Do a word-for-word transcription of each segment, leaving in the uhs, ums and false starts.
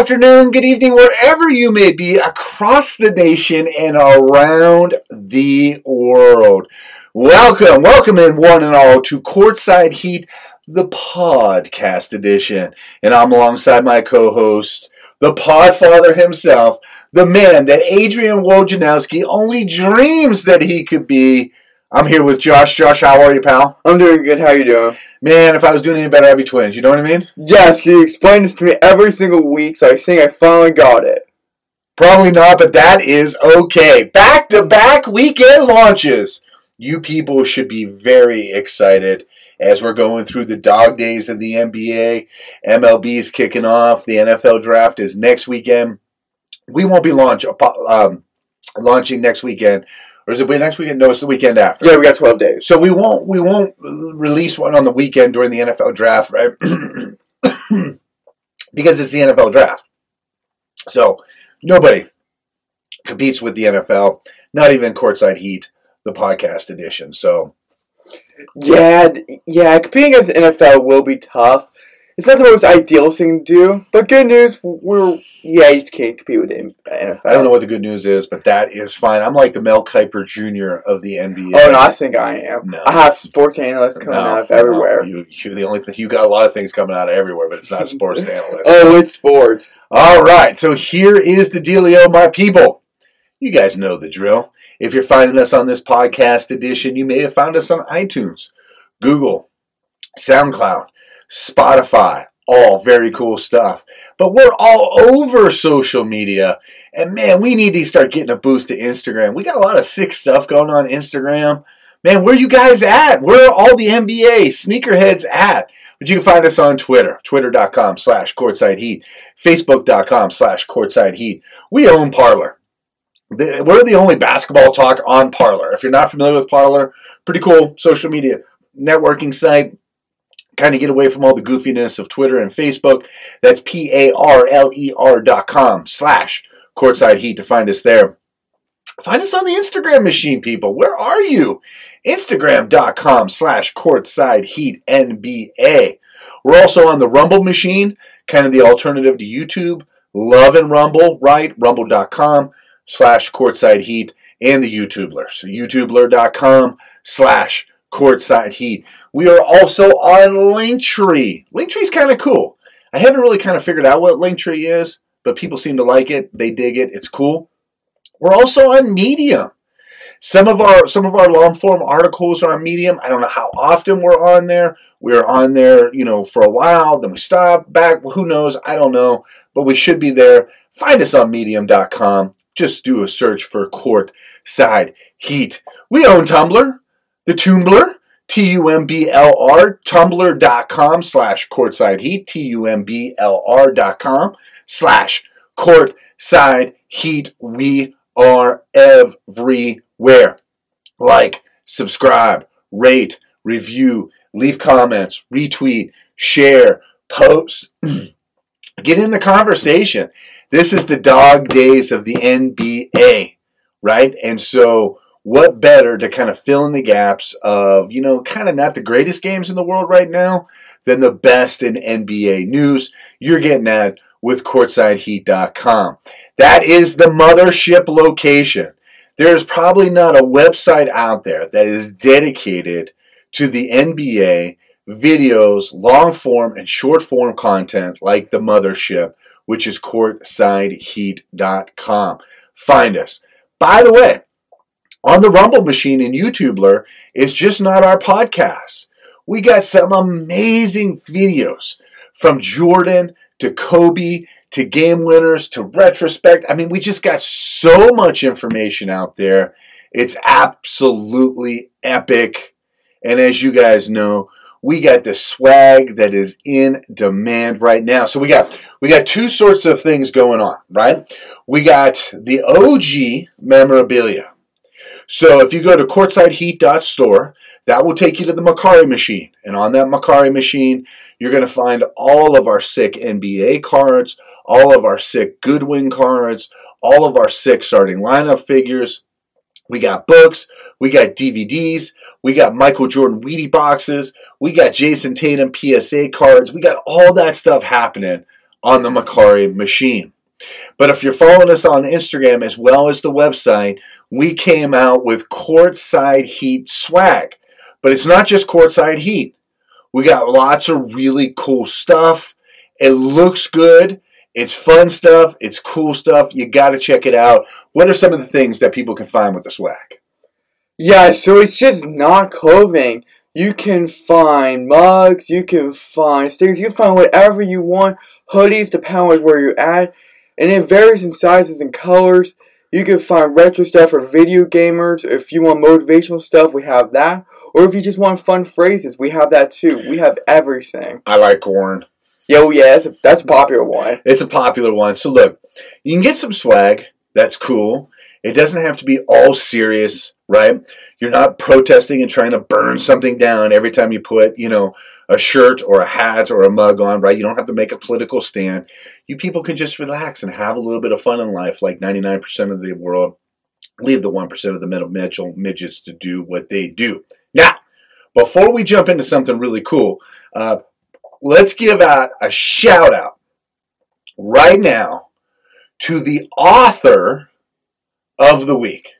afternoon, good evening, wherever you may be across the nation and around the world. Welcome, welcome in one and all to Courtside Heat, the podcast edition. And I'm alongside my co-host, the podfather himself, the man that Adrian Wojnarowski only dreams that he could be. I'm here with Josh. Josh, how are you, pal? I'm doing good. How you doing? Man, if I was doing any better, I'd be twins. You know what I mean? Yes, you explain this to me every single week, so I think I finally got it. Probably not, but that is okay. Back-to-back weekend launches. You people should be very excited as we're going through the dog days of the N B A. M L B is kicking off. The N F L draft is next weekend. We won't be launch, um, launching next weekend. Or is it next weekend? No, it's the weekend after. Yeah, we got twelve days. So we won't we won't release one on the weekend during the N F L draft, right? Because it's the N F L draft. So nobody competes with the N F L, not even Courtside Heat, the podcast edition. So yeah, yeah, competing against the N F L will be tough. It's not the most ideal thing to do, but good news, we're, yeah, you can't compete with the N F L. I don't know what the good news is, but that is fine. I'm like the Mel Kiper Junior of the N B A. Oh, no, I think I am. No. I have sports analysts coming no, out of everywhere. No, you, you're the only thing. You got a lot of things coming out of everywhere, but it's not sports analysts. Oh, it's sports. All right, so here is the dealio, my people. You guys know the drill. If you're finding us on this podcast edition, you may have found us on iTunes, Google, SoundCloud, Spotify, all very cool stuff. But we're all over social media. And man, we need to start getting a boost to Instagram. We got a lot of sick stuff going on Instagram. Man, where are you guys at? Where are all the N B A sneakerheads at? But you can find us on Twitter, twitter.com slash courtside heat, facebook.com slash courtside heat. We own Parler. We're the only basketball talk on Parler. If you're not familiar with Parler, pretty cool social media networking site. Kind of get away from all the goofiness of Twitter and Facebook. That's P A R L E R dot com slash courtside heat to find us there. Find us on the Instagram machine, people. Where are you? Instagram.com slash courtside heat N B A. We're also on the Rumble machine, kind of the alternative to YouTube. Love and Rumble, right? Rumble.com slash courtside heat and the YouTubler. So YouTubler.com slash Courtside Heat. We are also on Linktree. Linktree is kind of cool. I haven't really kind of figured out what Linktree is, but people seem to like it. They dig it. It's cool. We're also on Medium. Some of our some of our long form articles are on Medium. I don't know how often we're on there. We were on there, you know, for a while. Then we stopped back. Well, who knows? I don't know. But we should be there. Find us on Medium dot com. Just do a search for Courtside Heat. We own Tumblr. The Tumblr, T U M B L R, Tumblr.com slash courtside heat, T U M B L R dot com slash courtside heat. We are everywhere. Like, subscribe, rate, review, leave comments, retweet, share, post. Get in the conversation. This is the dog days of the N B A, right? And so what better to kind of fill in the gaps of, you know, kind of not the greatest games in the world right now than the best in N B A news. You're getting that with courtside heat dot com. That is the mothership location. There is probably not a website out there that is dedicated to the N B A videos, long form and short form content like the mothership, which is courtside heat dot com. Find us. By the way, on the Rumble machine in YouTubler, it's just not our podcast. We got some amazing videos from Jordan to Kobe to game winners to retrospect. I mean, we just got so much information out there. It's absolutely epic. And as you guys know, we got the swag that is in demand right now. So we got we got two sorts of things going on, right? We got the O G memorabilia. So if you go to courtside heat dot store, that will take you to the Makari machine. And on that Makari machine, you're going to find all of our sick N B A cards, all of our sick Goodwin cards, all of our sick starting lineup figures. We got books. We got D V Ds. We got Michael Jordan Wheatie boxes. We got Jason Tatum P S A cards. We got all that stuff happening on the Makari machine. But if you're following us on Instagram as well as the website, we came out with Courtside Heat swag. But it's not just Courtside Heat. We got lots of really cool stuff. It looks good. It's fun stuff. It's cool stuff. You got to check it out. What are some of the things that people can find with the swag? Yeah, so it's just not clothing. You can find mugs. You can find stickers. You can find whatever you want. Hoodies, depending on where you're at. And it varies in sizes and colors. You can find retro stuff for video gamers. If you want motivational stuff, we have that. Or if you just want fun phrases, we have that too. We have everything. I like corn. Yo, yeah, that's a, that's a popular one. It's a popular one. So look, you can get some swag. That's cool. It doesn't have to be all serious, right? You're not protesting and trying to burn something down every time you put, you know, a shirt or a hat or a mug on, right? You don't have to make a political stand. You people can just relax and have a little bit of fun in life like ninety-nine percent of the world. Leave the one percent of the middle Mitchell midgets to do what they do. Now, before we jump into something really cool, uh, let's give out a shout out right now to the author of the week.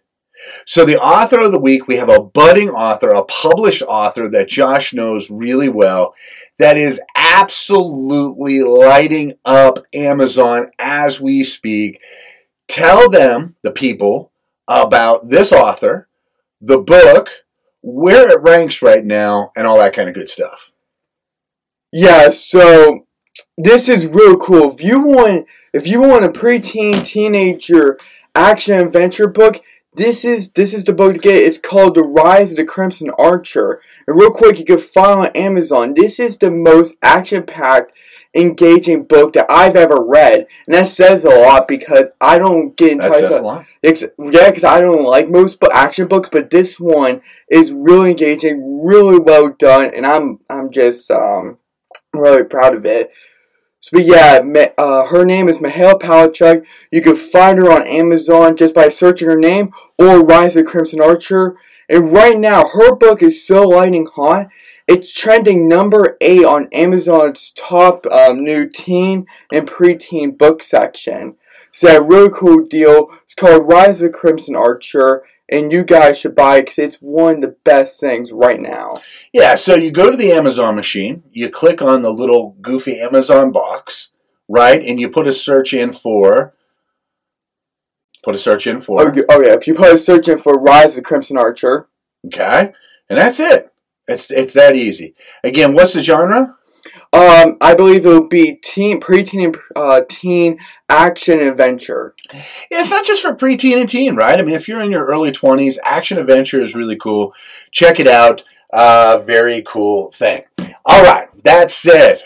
So the author of the week, we have a budding author, a published author that Josh knows really well that is absolutely lighting up Amazon as we speak. Tell them, the people, about this author, the book, where it ranks right now, and all that kind of good stuff. Yeah, so this is real cool. If you want, if you want a preteen, teenager action adventure book, this is this is the book to get. It's called The Rise of the Crimson Archer. And real quick, you can find on Amazon. This is the most action-packed, engaging book that I've ever read, and that says a lot because I don't get into that says a lot. It's, yeah, because I don't like most bo- action books, but this one is really engaging, really well done, and I'm I'm just um really proud of it. So, but yeah, uh, her name is Mihail Palachuk. You can find her on Amazon just by searching her name or Rise of the Crimson Archer. And right now, her book is so lightning hot. It's trending number eight on Amazon's top um, new teen and preteen book section. So a really cool deal. It's called Rise of the Crimson Archer, and you guys should buy it because it's one of the best things right now. Yeah, so you go to the Amazon machine, you click on the little goofy Amazon box, right, and you put a search in for... Put a search in for... Oh, oh yeah, if you put a search in for Rise of the Crimson Archer. Okay, and that's it. It's it's that easy. Again, what's the genre? Um, I believe it will be teen, preteen, and uh, teen action adventure. Yeah, it's not just for preteen and teen, right? I mean, if you're in your early twenties, action adventure is really cool. Check it out. Uh, very cool thing. All right, that's it.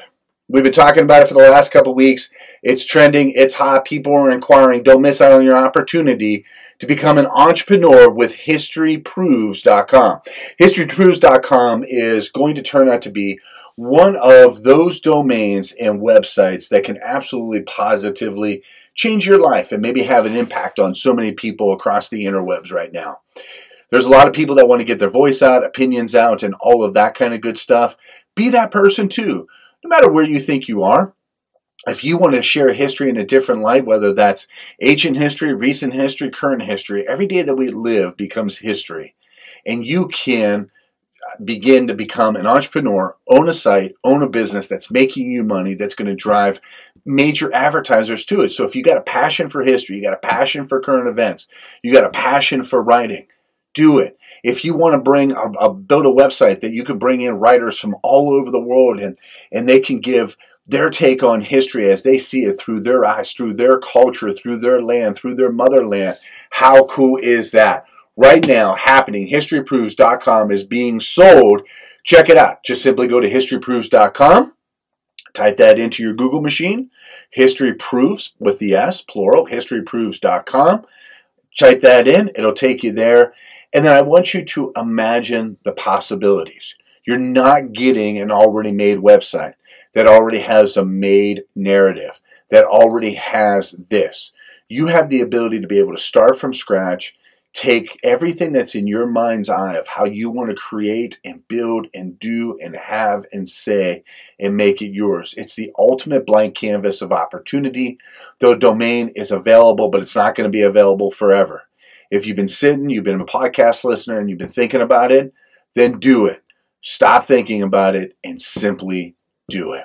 We've been talking about it for the last couple weeks. It's trending. It's hot. People are inquiring. Don't miss out on your opportunity to become an entrepreneur with History Proves dot com. History Proves dot com is going to turn out to be one of those domains and websites that can absolutely positively change your life and maybe have an impact on so many people across the interwebs right now. There's a lot of people that want to get their voice out, opinions out, and all of that kind of good stuff. Be that person too, no matter where you think you are. If you want to share history in a different light, whether that's ancient history, recent history, current history, every day that we live becomes history. And you can begin to become an entrepreneur, own a site, own a business that's making you money, that's going to drive major advertisers to it. So if you got a passion for history, you got a passion for current events, you got a passion for writing, do it. If you want to bring a, a build a website that you can bring in writers from all over the world and, and they can give their take on history as they see it through their eyes, through their culture, through their land, through their motherland. How cool is that? Right now, happening, History Proves dot com is being sold. Check it out. Just simply go to History Proves dot com, type that into your Google machine, HistoryProves with the S, plural, History Proves dot com. Type that in. It'll take you there. And then I want you to imagine the possibilities. You're not getting an already made website that already has a made narrative, that already has this. You have the ability to be able to start from scratch, take everything that's in your mind's eye of how you want to create and build and do and have and say and make it yours. It's the ultimate blank canvas of opportunity. The domain is available, but it's not going to be available forever. If you've been sitting, you've been a podcast listener, and you've been thinking about it, then do it. Stop thinking about it and simply do it.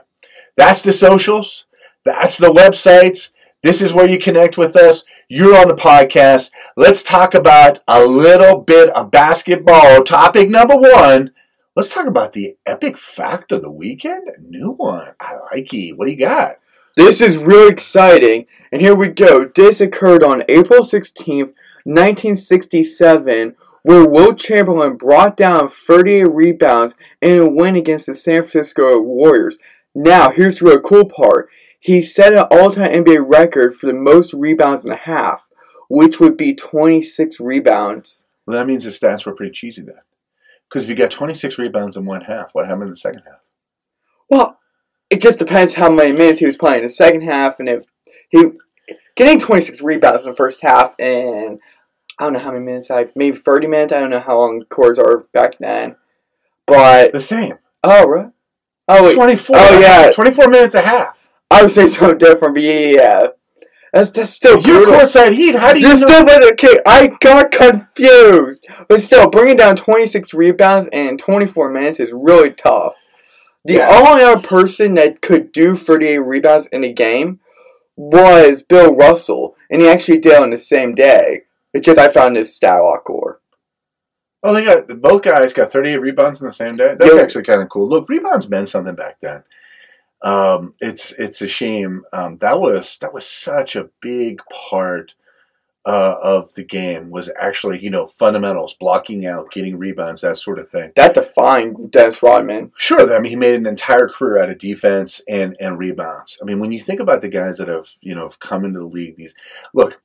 That's the socials. That's the websites. This is where you connect with us. You're on the podcast. Let's talk about a little bit of basketball. Topic number one. Let's talk about the epic fact of the weekend. New one. I like it. What do you got? This is really exciting. And here we go. This occurred on April sixteenth, nineteen sixty-seven, where Wilt Chamberlain brought down thirty-eight rebounds in a win against the San Francisco Warriors. Now, here's the real cool part. He set an all-time N B A record for the most rebounds in a half, which would be twenty-six rebounds. Well, that means his stats were pretty cheesy then. Because if you got twenty-six rebounds in one half, what happened in the second half? Well, it just depends how many minutes he was playing in the second half. And if he getting twenty-six rebounds in the first half and I don't know how many minutes, I maybe thirty minutes. I don't know how long quarters are back then. But the same. Oh, right. Oh, wait. twenty-four. Oh, yeah. twenty-four minutes a half. I would say something different, but yeah. That's, that's still brutal. You're Courtside Heat. How do you You're know? Still with the kick. I got confused. But still, bringing down twenty-six rebounds in twenty-four minutes is really tough. The yeah. only other person that could do thirty-eight rebounds in a game was Bill Russell, and he actually did on the same day. It's just I found this stat lock lore. Oh, they got both guys got thirty-eight rebounds in the same day. That's yeah. actually kind of cool. Look, rebounds meant something back then. Um, it's it's a shame. Um, that was that was such a big part uh, of the game was actually, you know, fundamentals, blocking out, getting rebounds, that sort of thing. That defined Dennis Rodman. Sure. I mean, he made an entire career out of defense and, and rebounds. I mean, when you think about the guys that have, you know, have come into the league, these look,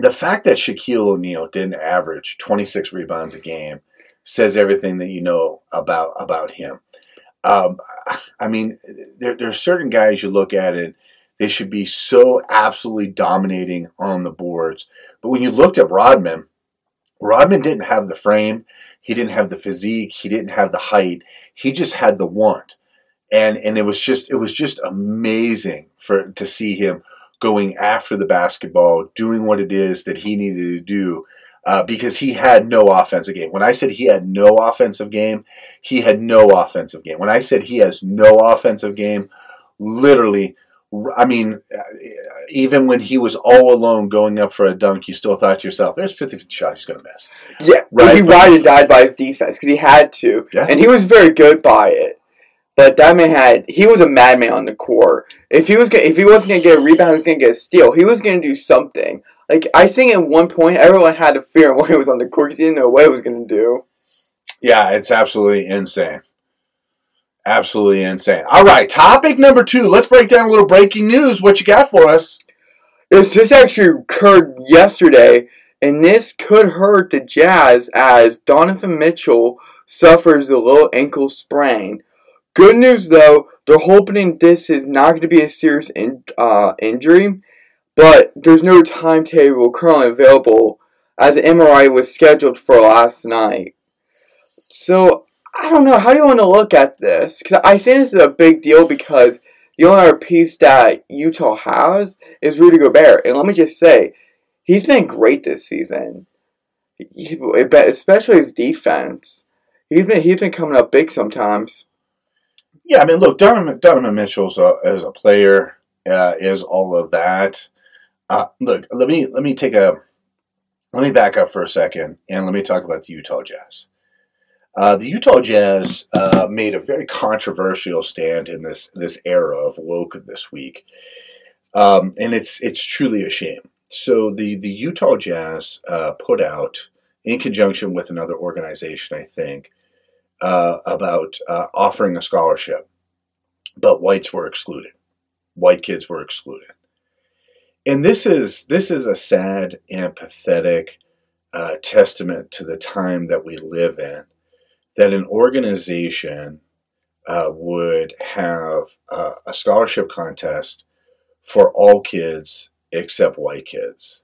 the fact that Shaquille O'Neal didn't average twenty-six rebounds a game says everything that you know about about him. Um, I mean, there, there are certain guys you look at it, they should be so absolutely dominating on the boards. But when you looked at Rodman, Rodman didn't have the frame. He didn't have the physique. He didn't have the height. He just had the want. And and it was just it was just amazing for to see him going after the basketball, doing what it is that he needed to do. Uh, because he had no offensive game. When I said he had no offensive game, he had no offensive game. When I said he has no offensive game, literally, I mean, even when he was all alone going up for a dunk, you still thought to yourself, there's fifty-fifty shot he's going to miss. Yeah, right? He ride and died by his defense because he had to. Yeah. And he was very good by it. But that man had, he was a madman on the court. If he was gonna, if he wasn't going to get a rebound, he was going to get a steal. He was going to do something. Like, I think at one point, everyone had to fear when he was on the court because he didn't know what he was going to do. Yeah, it's absolutely insane. Absolutely insane. All right, topic number two. Let's break down a little breaking news. What you got for us? This, this actually occurred yesterday, and this could hurt the Jazz as Donovan Mitchell suffers a low ankle sprain. Good news, though. They're hoping this is not going to be a serious in, uh, injury. But there's no timetable currently available as an M R I was scheduled for last night. So, I don't know. How do you want to look at this? Because I say this is a big deal because the only other piece that Utah has is Rudy Gobert. And let me just say, he's been great this season. He, especially his defense. He's been, he's been coming up big sometimes. Yeah, I mean, look, Donovan, Donovan Mitchell is a, a player, uh, is all of that. Uh, look, let me let me take a let me back up for a second and let me talk about the Utah Jazz. Uh, the Utah Jazz uh, made a very controversial stand in this this era of woke this week, um, and it's it's truly a shame. So the the Utah Jazz uh, put out, in conjunction with another organization, I think, uh, about uh, offering a scholarship, but whites were excluded. White kids were excluded. And this is this is a sad and pathetic uh, testament to the time that we live in, that an organization uh, would have uh, a scholarship contest for all kids except white kids.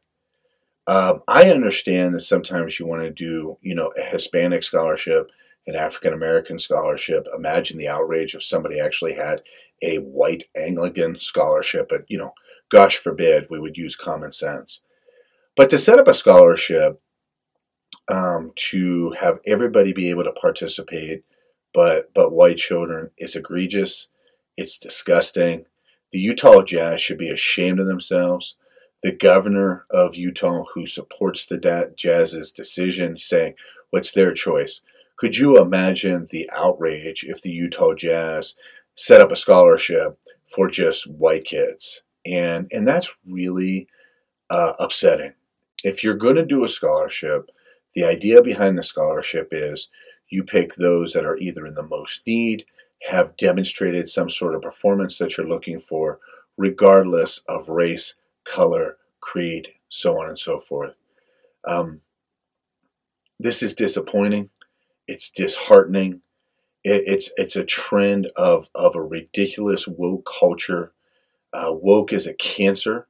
Um, I understand that sometimes you want to do, you know, a Hispanic scholarship, an African-American scholarship. Imagine the outrage if somebody actually had a white Anglican scholarship. But, you know, gosh forbid, we would use common sense. But to set up a scholarship um, to have everybody be able to participate but, but white children is egregious. It's disgusting. The Utah Jazz should be ashamed of themselves. The governor of Utah, who supports the Jazz's decision, saying, what's their choice? Could you imagine the outrage if the Utah Jazz set up a scholarship for just white kids? And, and that's really uh, upsetting. If you're going to do a scholarship, the idea behind the scholarship is you pick those that are either in the most need, have demonstrated some sort of performance that you're looking for, regardless of race, color, creed, so on and so forth. Um, this is disappointing. It's disheartening. It, it's it's a trend of, of a ridiculous woke culture. Uh, woke is a cancer.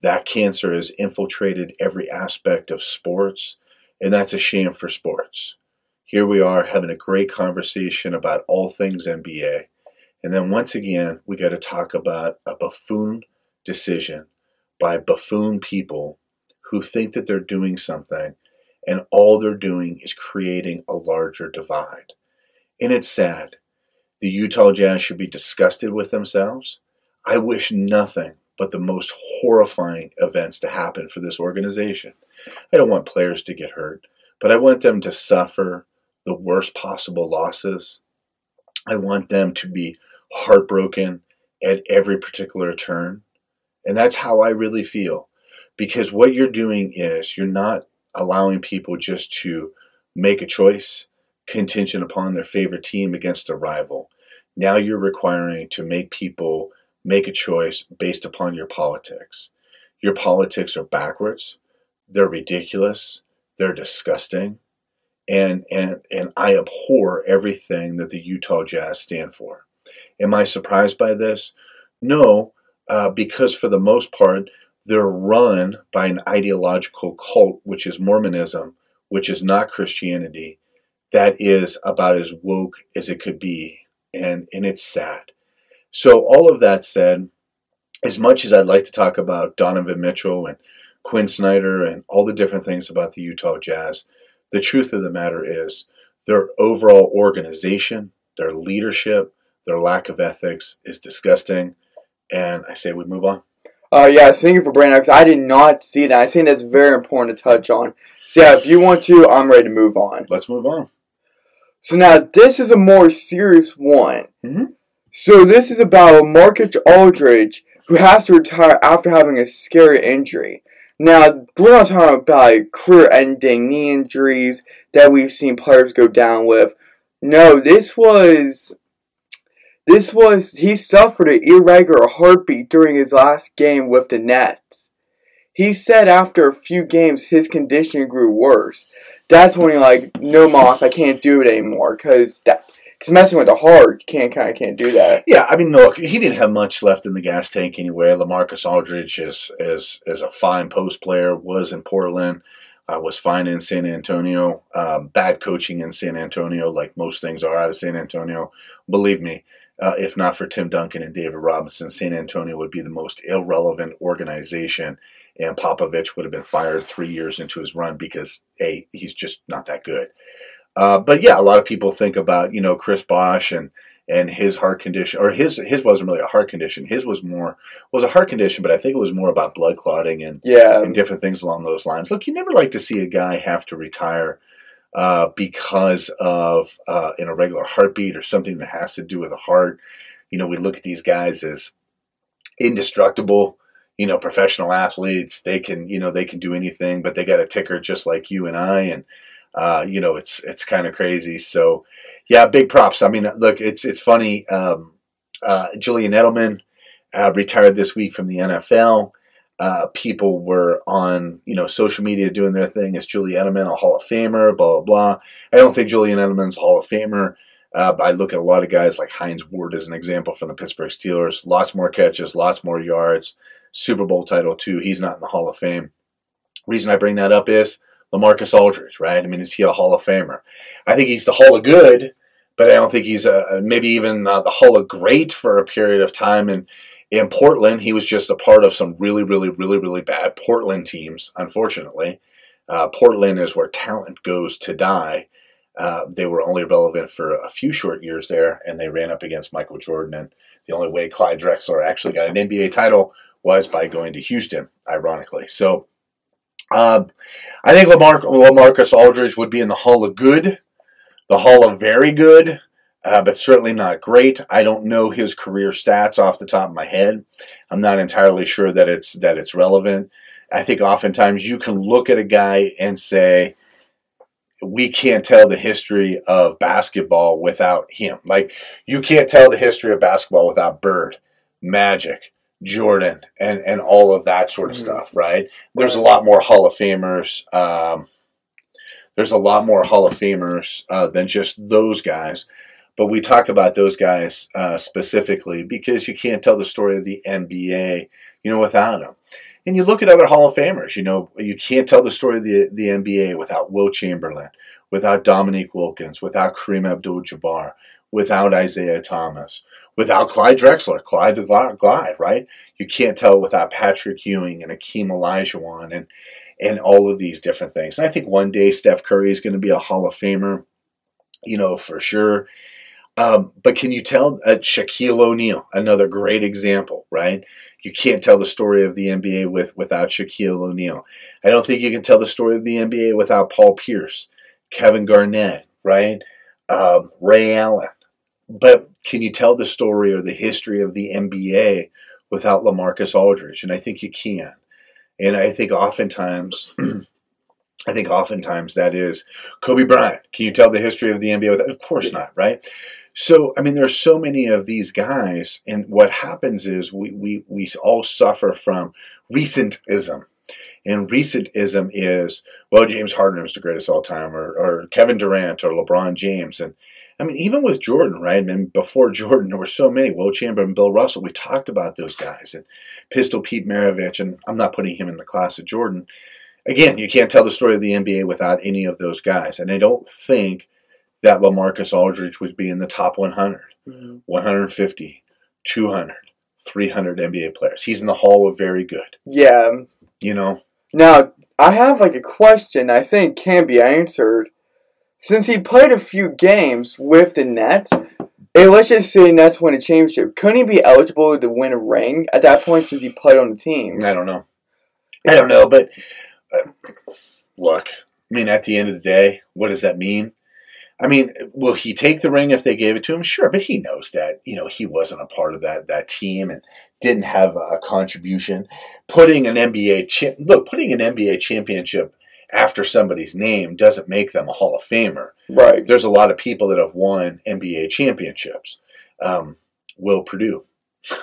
That cancer has infiltrated every aspect of sports, and that's a shame for sports. Here we are having a great conversation about all things N B A, and then once again, we got to talk about a buffoon decision by buffoon people who think that they're doing something and all they're doing is creating a larger divide. And it's sad. The Utah Jazz should be disgusted with themselves. I wish nothing but the most horrifying events to happen for this organization. I don't want players to get hurt, but I want them to suffer the worst possible losses. I want them to be heartbroken at every particular turn. And that's how I really feel, because what you're doing is you're not allowing people just to make a choice contingent upon their favorite team against a rival. Now you're requiring to make people make a choice based upon your politics. Your politics are backwards. They're ridiculous. They're disgusting. And, and, and I abhor everything that the Utah Jazz stand for. Am I surprised by this? No. Uh, because for the most part, they're run by an ideological cult, which is Mormonism, which is not Christianity, that is about as woke as it could be, and, and it's sad. So all of that said, as much as I'd like to talk about Donovan Mitchell and Quinn Snyder and all the different things about the Utah Jazz, the truth of the matter is their overall organization, their leadership, their lack of ethics is disgusting. And I say we move on. Uh, yeah, thank you for bringing up. I did not see that. I think that's very important to touch on. So yeah, if you want to, I'm ready to move on. Let's move on. So now this is a more serious one. Mm-hmm. So this is about LaMarcus Aldridge, who has to retire after having a scary injury. Now, we're not talking about career-ending knee injuries that we've seen players go down with. No, this was... This was, he suffered an irregular heartbeat during his last game with the Nets. He said after a few games his condition grew worse. That's when you're like, no, Moss, I can't do it anymore. Because messing with the heart, you can't, kind of can't do that. Yeah, I mean, look, he didn't have much left in the gas tank anyway. LaMarcus Aldridge is, is, is a fine post player, was in Portland, uh, was fine in San Antonio. Um, bad coaching in San Antonio, like most things are out of San Antonio. Believe me. Uh, if not for Tim Duncan and David Robinson, San Antonio would be the most irrelevant organization, and Popovich would have been fired three years into his run because, A, he's just not that good. Uh, but, yeah, a lot of people think about, you know, Chris Bosh and, and his heart condition, or his his wasn't really a heart condition. His was more, was a heart condition, but I think it was more about blood clotting and, yeah. and different things along those lines. Look, you never like to see a guy have to retire Uh, because of uh, an irregular heartbeat or something that has to do with the heart. You know, we look at these guys as indestructible, you know, professional athletes. They can, you know, they can do anything, but they got a ticker just like you and I. And, uh, you know, it's it's kind of crazy. So, yeah, big props. I mean, look, it's it's funny. Um, uh, Julian Edelman uh, retired this week from the N F L. Uh, people were on, you know, social media doing their thing. Is Julian Edelman a Hall of Famer? Blah, blah, blah. I don't think Julian Edelman's a Hall of Famer. Uh, but I look at a lot of guys like Hines Ward as an example from the Pittsburgh Steelers. Lots more catches, lots more yards. Super Bowl title, too. He's not in the Hall of Fame. reason I bring that up is LaMarcus Aldridge, right? I mean, is he a Hall of Famer? I think he's the Hall of Good, but I don't think he's a, maybe even uh, the Hall of Great for a period of time. And in Portland, he was just a part of some really, really, really, really bad Portland teams, unfortunately. Uh, Portland is where talent goes to die. Uh, they were only relevant for a few short years there, and they ran up against Michael Jordan. And the only way Clyde Drexler actually got an N B A title was by going to Houston, ironically. So um, I think Lamar- LaMarcus Aldridge would be in the Hall of Good, the Hall of Very Good, uh, but certainly not great. I don't know his career stats off the top of my head. I'm not entirely sure that it's that it's relevant. I think oftentimes you can look at a guy and say, we can't tell the history of basketball without him. Like, you can't tell the history of basketball without Bird, Magic, Jordan, and, and all of that sort of mm-hmm. stuff, right? There's a lot more Hall of Famers. Um, there's a lot more Hall of Famers uh, than just those guys. But we talk about those guys uh, specifically because you can't tell the story of the N B A, you know, without them. And you look at other Hall of Famers, you know, you can't tell the story of the, the N B A without Wilt Chamberlain, without Dominique Wilkins, without Kareem Abdul-Jabbar, without Isaiah Thomas, without Clyde Drexler, Clyde the Glide, right? You can't tell without Patrick Ewing and Hakeem Olajuwon and, and all of these different things. And I think one day Steph Curry is going to be a Hall of Famer, you know, for sure. Um, but can you tell uh, Shaquille O'Neal, another great example, right? You can't tell the story of the N B A with, without Shaquille O'Neal. I don't think you can tell the story of the N B A without Paul Pierce, Kevin Garnett, right? Um, Ray Allen. But can you tell the story or the history of the N B A without LaMarcus Aldridge? And I think you can. And I think oftentimes... I think oftentimes that is Kobe Bryant. Can you tell the history of the N B A with that? Of course not, right? So, I mean, there's so many of these guys, and what happens is we we we all suffer from recentism. And recentism is, well, James Harden is the greatest of all time, or, or Kevin Durant, or LeBron James. And, I mean, even with Jordan, right? I mean, before Jordan, there were so many. Wilt Chamberlain, Bill Russell, we talked about those guys. And Pistol Pete Maravich, and I'm not putting him in the class of Jordan. Again, you can't tell the story of the N B A without any of those guys. And I don't think that LaMarcus Aldridge would be in the top one hundred, mm-hmm. one hundred fifty, two hundred, three hundred N B A players. He's in the Hall of Very Good. Yeah. You know? Now, I have like a question I think can be answered. Since he played a few games with the Nets, and let's just say Nets win a championship, couldn't he be eligible to win a ring at that point since he played on the team? I don't know. I don't know, but... Look, I mean, at the end of the day, what does that mean? I mean, will he take the ring if they gave it to him? Sure, but he knows that, you know, he wasn't a part of that that team and didn't have a contribution. Putting an N B A cha- look, putting an N B A championship after somebody's name doesn't make them a Hall of Famer. Right. There's a lot of people that have won N B A championships. Um, Will Perdue.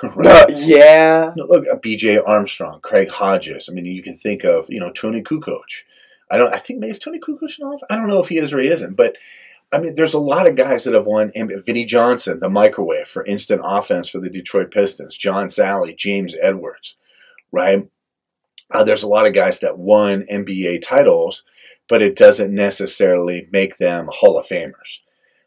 Right? No, yeah. No, look, B J Armstrong, Craig Hodges. I mean, you can think of, you know, Tony Kukoc. I don't. I think is Tony Kukoc an Hall of Famer? I don't know if he is or he isn't. But I mean, there's a lot of guys that have won. Vinnie Johnson, the microwave for instant offense for the Detroit Pistons. John Sally, James Edwards, right? Uh, there's a lot of guys that won N B A titles, but it doesn't necessarily make them Hall of Famers.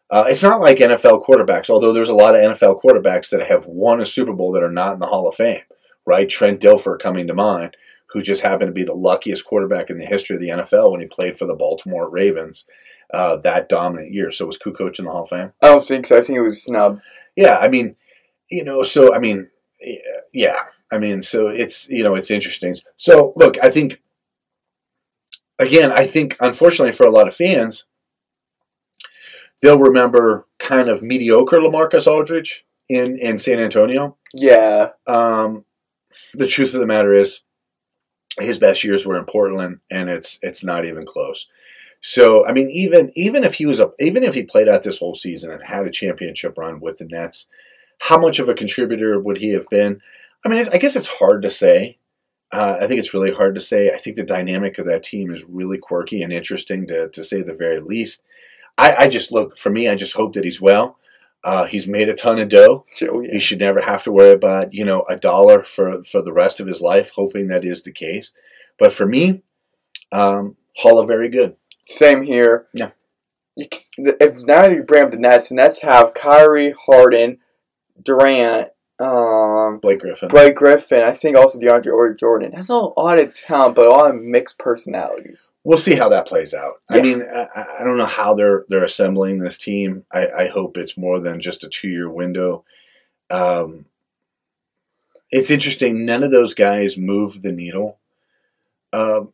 Uh, it's not like N F L quarterbacks, although there's a lot of N F L quarterbacks that have won a Super Bowl that are not in the Hall of Fame, right? Trent Dilfer coming to mind, who just happened to be the luckiest quarterback in the history of the N F L when he played for the Baltimore Ravens uh, that dominant year. So was Kukoc in the Hall of Fame? I don't think so. I think it was a snub. Yeah, I mean, you know, so, I mean, yeah. I mean, so it's, you know, it's interesting. So, look, I think, again, I think, unfortunately for a lot of fans, they'll remember kind of mediocre LaMarcus Aldridge in, in San Antonio. Yeah. Um, the truth of the matter is his best years were in Portland, and it's it's not even close. So I mean, even even if he was a, even if he played out this whole season and had a championship run with the Nets, how much of a contributor would he have been? I mean, I guess it's hard to say. Uh, I think it's really hard to say. I think the dynamic of that team is really quirky and interesting, to to say the very least. I, I just look, for me, I just hope that he's well. Uh, he's made a ton of dough. Oh, yeah. He should never have to worry about, you know, a dollar for, for the rest of his life, hoping that is the case. But for me, Um, Hall of very good. Same here. Yeah. You, if now you bring up the Nets, the Nets have Kyrie, Harden, Durant, um, Blake Griffin. Blake Griffin. I think also DeAndre or Jordan. That's all a lot of talent, but a lot of mixed personalities. We'll see how that plays out. Yeah. I mean, I, I don't know how they're they're assembling this team. I, I hope it's more than just a two year window. Um, it's interesting. None of those guys moved the needle. Um,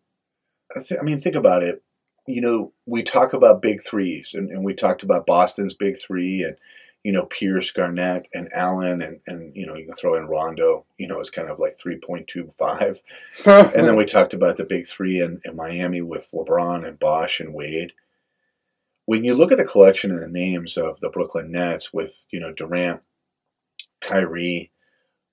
I, th- I mean, think about it. You know, we talk about big threes, and, and we talked about Boston's big three, and, you know, Pierce, Garnett, and Allen, and, and you know, you can throw in Rondo, you know, it's kind of like three point two five. And then we talked about the big three in, in Miami with LeBron and Bosh and Wade. When you look at the collection and the names of the Brooklyn Nets with, you know, Durant, Kyrie,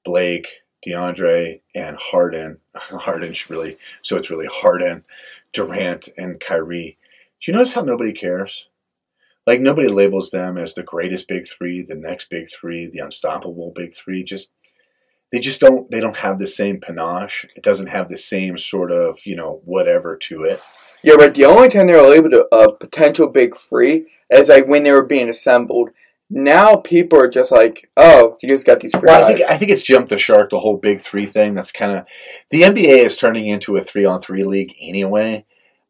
Blake, DeAndre, and Harden. Harden's really, so it's really Harden, Durant, and Kyrie. Do you notice how nobody cares? Like, nobody labels them as the greatest big three, the next big three, the unstoppable big three. Just they just don't they don't have the same panache. It doesn't have the same sort of, you know, whatever to it. Yeah, but the only time they were labeled a, a potential big three is like when they were being assembled. Now people are just like, oh, you just got these free well, guys. I think I think it's jumped the shark, the whole big three thing. That's kind of – the N B A is turning into a three-on-three league anyway.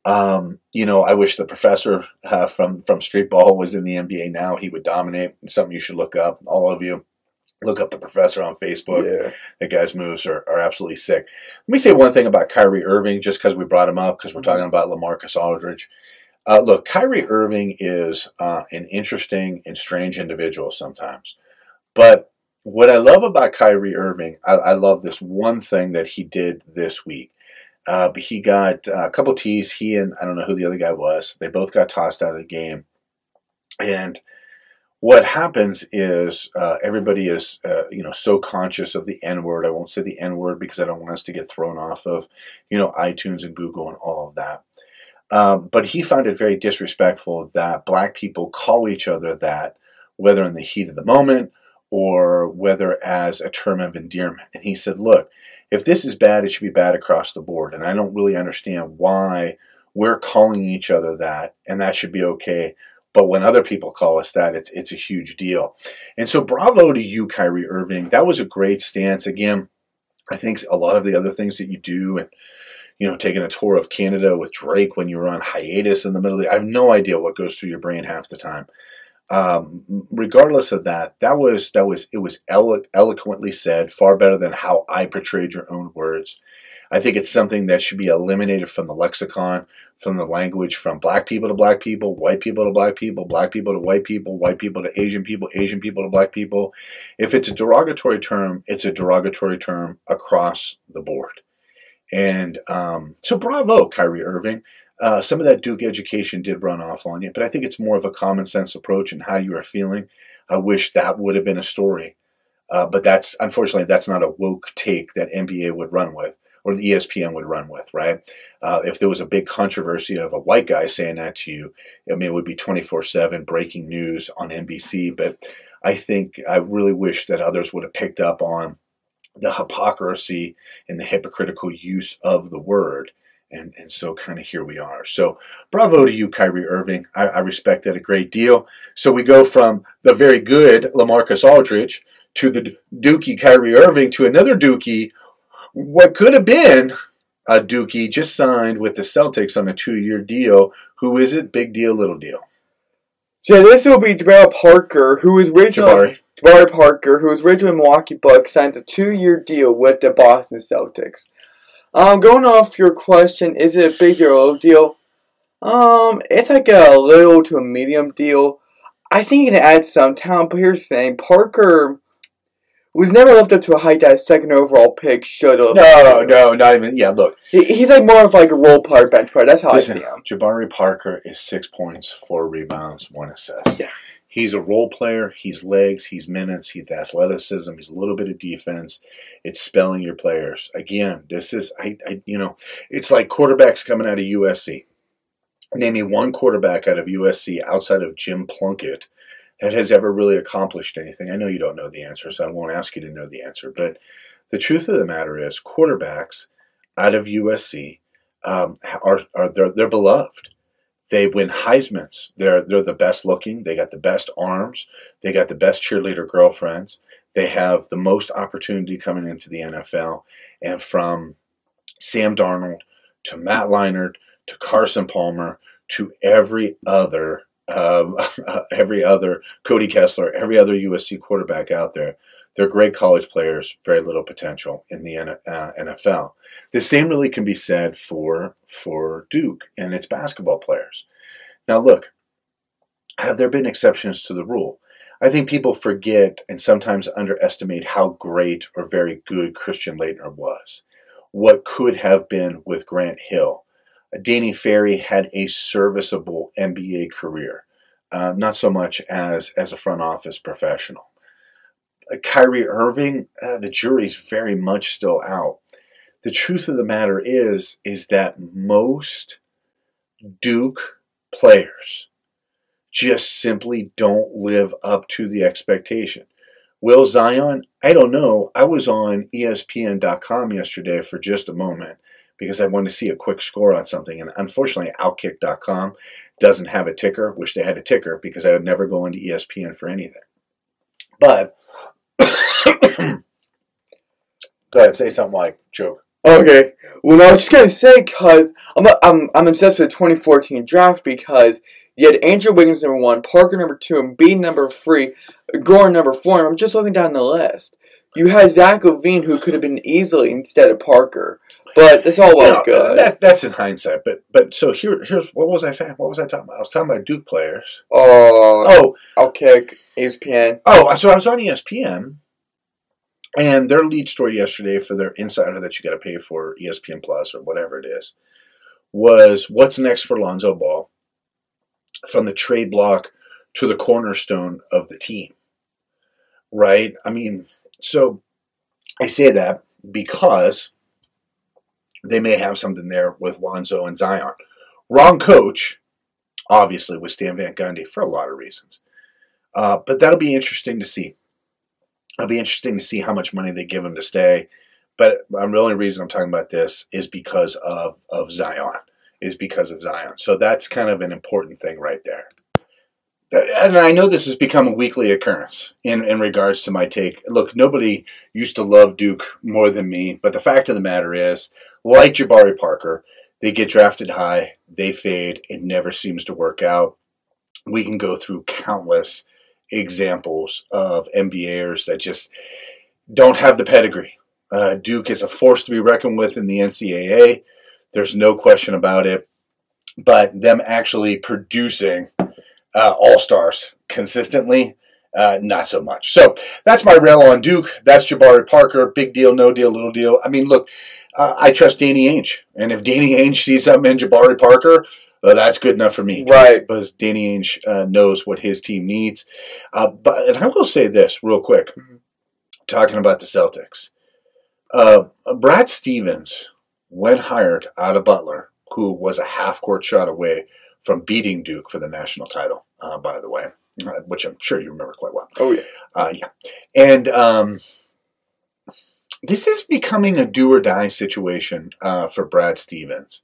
Um, you know, I wish the professor uh, from, from Street Ball was in the N B A now. He would dominate. It's something you should look up, all of you. Look up the professor on Facebook. Yeah. That guy's moves are, are absolutely sick. Let me say one thing about Kyrie Irving just because we brought him up because we're mm-hmm. talking about LaMarcus Aldridge. Uh, look, Kyrie Irving is uh, an interesting and strange individual sometimes. But what I love about Kyrie Irving, I, I love this one thing that he did this week. Uh, but he got uh, a couple tees. He and I don't know who the other guy was. They both got tossed out of the game. And what happens is uh, everybody is uh, you know, so conscious of the N-word. I won't say the N-word because I don't want us to get thrown off of, you know, iTunes and Google and all of that. Um, but he found it very disrespectful that black people call each other that, whether in the heat of the moment or whether as a term of endearment. And he said, look, if this is bad, it should be bad across the board. And I don't really understand why we're calling each other that, and that should be okay. But when other people call us that, it's, it's a huge deal. And so bravo to you, Kyrie Irving. That was a great stance. Again, I think a lot of the other things that you do and, you know, taking a tour of Canada with Drake when you were on hiatus in the middle of the, I have no idea what goes through your brain half the time. Um, regardless of that, that was, that was, it was elo- eloquently said, far better than how I portrayed your own words. I think it's something that should be eliminated from the lexicon, from the language, from black people to black people, white people to black people, black people to white people, white people to Asian people, Asian people to black people. If it's a derogatory term, it's a derogatory term across the board. And um, so bravo, Kyrie Irving. Uh, some of that Duke education did run off on you, but I think it's more of a common sense approach in how you are feeling. I wish that would have been a story. Uh, but that's, unfortunately, that's not a woke take that N B A would run with or the E S P N would run with, right? Uh, if there was a big controversy of a white guy saying that to you, I mean, it would be twenty-four seven breaking news on N B C. But I think I really wish that others would have picked up on the hypocrisy and the hypocritical use of the word. And and so kind of here we are. So bravo to you, Kyrie Irving. I, I respect that a great deal. So we go from the very good LaMarcus Aldridge to the dookie Kyrie Irving to another dookie. What could have been a dookie just signed with the Celtics on a two-year deal. Who is it? Big deal, little deal. So this will be Jabari Parker, who is originally... Jabari. Jabari Parker, who was originally Milwaukee Bucks, signs a two-year deal with the Boston Celtics. Um, going off your question, is it a big deal or a little deal? Um, it's like a little to a medium deal. I think you can add some talent, but here's the thing. Parker was never left up to a height that a second overall pick should have. No, no, not even. Yeah, look. He, he's like more of like a role player, bench player. That's how Listen, I see him. Jabari Parker is six points, four rebounds, one assist. Yeah. He's a role player. He's legs. He's minutes. He's athleticism. He's a little bit of defense. It's spelling your players. Again, this is, I, I, you know, it's like quarterbacks coming out of U S C. Name me one quarterback out of U S C outside of Jim Plunkett that has ever really accomplished anything. I know you don't know the answer, so I won't ask you to know the answer. But the truth of the matter is quarterbacks out of U S C um, are are they're, they're beloved. They win Heismans. They're they're the best looking. They got the best arms. They got the best cheerleader girlfriends. They have the most opportunity coming into the N F L. And from Sam Darnold to Matt Leinart to Carson Palmer to every other um, every other Cody Kessler, every other U S C quarterback out there, they're great college players, very little potential in the N F L. The same really can be said for, for Duke and its basketball players. Now look, have there been exceptions to the rule? I think people forget and sometimes underestimate how great or very good Christian Laettner was. What could have been with Grant Hill. Danny Ferry had a serviceable N B A career, uh, not so much as, as a front office professional. Kyrie Irving, uh, the jury's very much still out. The truth of the matter is, is that most Duke players just simply don't live up to the expectation. Will Zion? I don't know. I was on E S P N dot com yesterday for just a moment because I wanted to see a quick score on something. And unfortunately, Outkick dot com doesn't have a ticker. Wish they had a ticker because I would never go into E S P N for anything. But go ahead, say something like joke. Okay. Well, no, I was just gonna say because I'm I'm I'm obsessed with the twenty fourteen draft because you had Andrew Wiggins number one, Parker number two, and Bean number three, Gordon number four. And I'm just looking down the list. You had Zach LaVine, who could have been easily instead of Parker, but that's all well good. That, that's in hindsight. But but so here here's what was I saying? What was I talking about? I was talking about Duke players. Oh. Oh. Outkick, E S P N. Oh, so I was on E S P N, and their lead story yesterday for their insider that you got to pay for, E S P N Plus or whatever it is, was what's next for Lonzo Ball from the trade block to the cornerstone of the team. Right? I mean. So I say that because they may have something there with Lonzo and Zion. Wrong coach, obviously, with Stan Van Gundy for a lot of reasons. Uh, but that'll be interesting to see. It'll be interesting to see how much money they give him to stay. But um, the only reason I'm talking about this is because of, of Zion, is because of Zion. So that's kind of an important thing right there. And I know this has become a weekly occurrence in, in regards to my take. Look, nobody used to love Duke more than me, but the fact of the matter is, like Jabari Parker, they get drafted high, they fade, it never seems to work out. We can go through countless examples of NBAers that just don't have the pedigree. Uh, Duke is a force to be reckoned with in the N C A A. There's no question about it. But them actually producing Uh, all-stars consistently, uh, not so much. So that's my rail on Duke. That's Jabari Parker. Big deal, no deal, little deal. I mean, look, uh, I trust Danny Ainge. And if Danny Ainge sees something in Jabari Parker, well, that's good enough for me. Right. Because Danny Ainge uh, knows what his team needs. Uh, but and I will say this real quick, talking about the Celtics. Uh, Brad Stevens, when hired out of Butler, who was a half-court shot away from beating Duke for the national title, uh, by the way, uh, which I'm sure you remember quite well. Oh, yeah. Uh, yeah. And um, this is becoming a do-or-die situation uh, for Brad Stevens.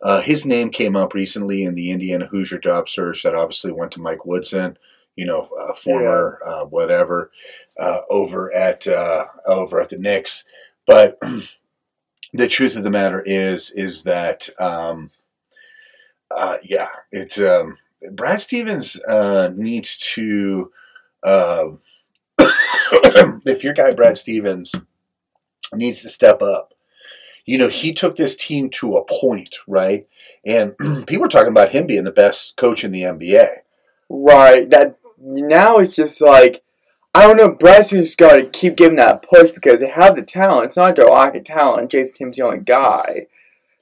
Uh, his name came up recently in the Indiana Hoosier job search that obviously went to Mike Woodson, you know, uh, former yeah. uh, whatever, uh, over at uh, over at the Knicks. But the truth of the matter is, is that... Um, Uh, yeah, it's um, Brad Stevens uh, needs to. Uh, if your guy Brad Stevens needs to step up, you know he took this team to a point, right? And people are talking about him being the best coach in the N B A, right? That now it's just like I don't know. Brad Stevens got to keep giving that push because they have the talent. It's not their lack of talent. Jason Kim's the only guy.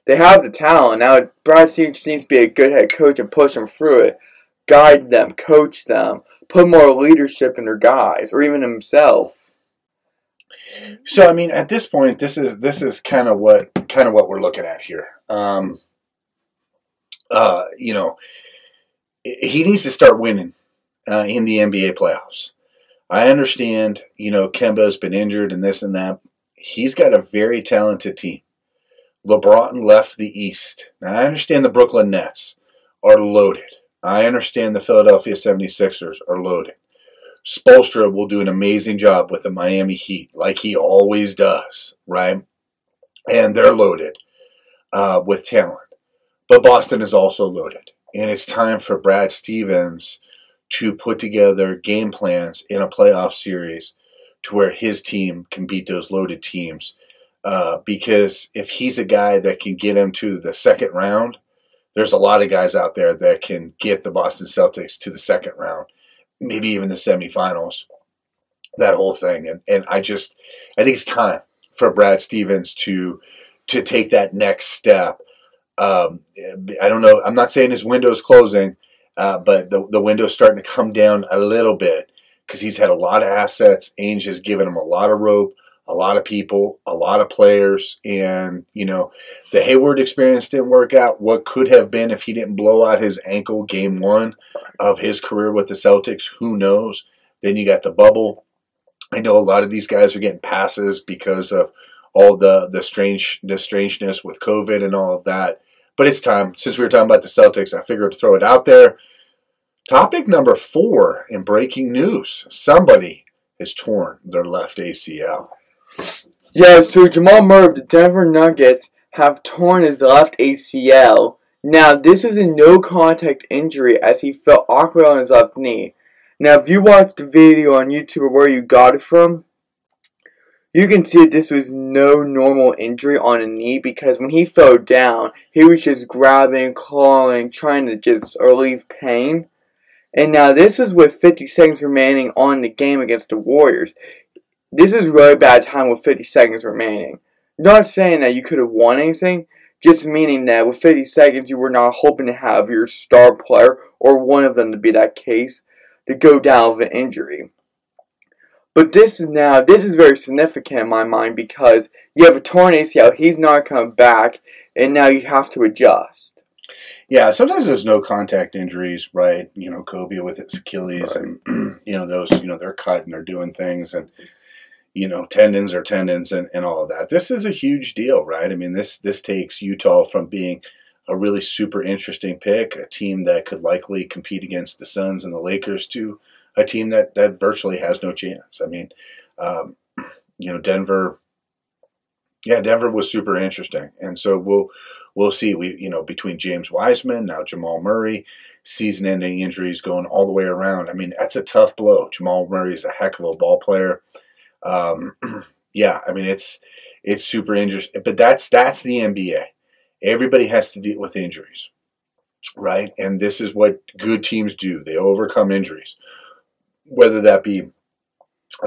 They have the talent. Now, Brad Stevens needs to be a good head coach and push them through it. Guide them, coach them, put more leadership in their guys, or even himself. So, I mean, at this point, this is this is kind of what kind of what we're looking at here. Um, uh, you know, he needs to start winning uh, in the N B A playoffs. I understand, you know, Kemba's been injured and this and that. He's got a very talented team. LeBron left the East. Now, I understand the Brooklyn Nets are loaded. I understand the Philadelphia seventy-sixers are loaded. Spoelstra will do an amazing job with the Miami Heat, like he always does, right? And they're loaded uh, with talent. But Boston is also loaded. And it's time for Brad Stevens to put together game plans in a playoff series to where his team can beat those loaded teams. Uh, because if he's a guy that can get him to the second round, there's a lot of guys out there that can get the Boston Celtics to the second round, maybe even the semifinals, that whole thing. And and I just, I think it's time for Brad Stevens to to take that next step. Um, I don't know. I'm not saying his window's closing, uh, but the, the window's starting to come down a little bit because he's had a lot of assets. Ainge has given him a lot of rope, a lot of people, a lot of players. And, you know, the Hayward experience didn't work out. What could have been if he didn't blow out his ankle game one of his career with the Celtics, who knows? Then you got the bubble. I know a lot of these guys are getting passes because of all the, the, strange, the strangeness with COVID and all of that. But it's time. Since we were talking about the Celtics, I figured to throw it out there. Topic number four in breaking news. Somebody has torn their left A C L. Yeah, so Jamal Murray of the Denver Nuggets have torn his left A C L. Now, this was a no-contact injury as he felt awkward on his left knee. Now, if you watched the video on YouTube of where you got it from, you can see this was no normal injury on a knee because when he fell down, he was just grabbing, clawing, trying to just relieve pain. And now, this was with fifty seconds remaining on the game against the Warriors. This is really bad time with fifty seconds remaining. Not saying that you could have won anything, just meaning that with fifty seconds you were not hoping to have your star player, or one of them to be that case, to go down with an injury. But this is now, this is very significant in my mind because you have a torn A C L, he's not coming back, and now you have to adjust. Yeah, sometimes there's no contact injuries, right? You know, Kobe with his Achilles, right. And, you know, those, you know, they're cut and they're doing things, and you know, tendons are tendons and, and all of that. This is a huge deal, right? I mean, this this takes Utah from being a really super interesting pick, a team that could likely compete against the Suns and the Lakers, to a team that, that virtually has no chance. I mean, um, you know, Denver, yeah, Denver was super interesting. And so we'll we'll see. We you know, between James Wiseman, now Jamal Murray, season-ending injuries going all the way around. I mean, that's a tough blow. Jamal Murray is a heck of a ball player. Um, yeah, I mean, it's, it's super interesting, but that's, that's the N B A. Everybody has to deal with injuries, right? And this is what good teams do. They overcome injuries, whether that be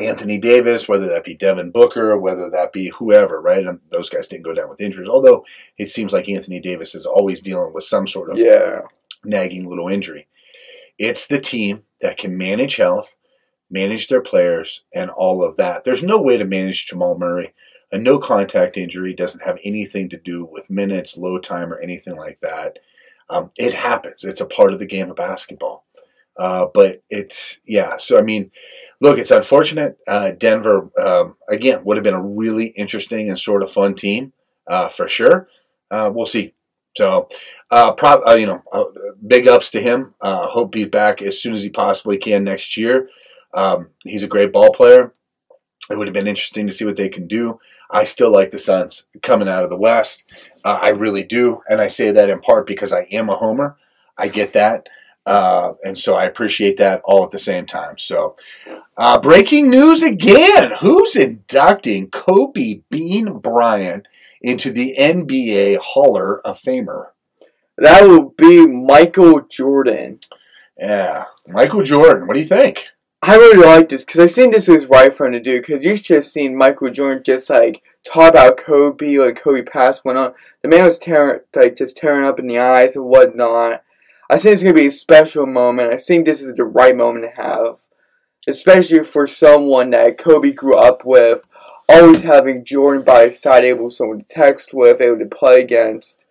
Anthony Davis, whether that be Devin Booker, whether that be whoever, right? And those guys didn't go down with injuries, although it seems like Anthony Davis is always dealing with some sort of yeah. nagging little injury. It's the team that can manage health, manage their players, and all of that. There's no way to manage Jamal Murray. A no-contact injury doesn't have anything to do with minutes, load time, or anything like that. Um, it happens. It's a part of the game of basketball. Uh, but it's, yeah, so, I mean, look, it's unfortunate. Uh, Denver, um, again, would have been a really interesting and sort of fun team uh, for sure. Uh, we'll see. So, uh, prob- uh, you know, uh, big ups to him. Uh, hope he's back as soon as he possibly can next year. Um, he's a great ball player. It would have been interesting to see what they can do. I still like the Suns coming out of the West. Uh, I really do. And I say that in part because I am a homer. I get that. Uh, and so I appreciate that all at the same time. So uh, breaking news again. Who's inducting Kobe Bean Bryant into the N B A Hall of Famer? That would be Michael Jordan. Yeah. Michael Jordan. What do you think? I really like this because I seen this was right for him to do. Because you should have seen Michael Jordan just like talk about Kobe, like Kobe passed went on. The man was tearing, like just tearing up in the eyes and whatnot. I think it's gonna be a special moment. I think this is the right moment to have, especially for someone that Kobe grew up with, always having Jordan by his side, able someone to text with, able to play against.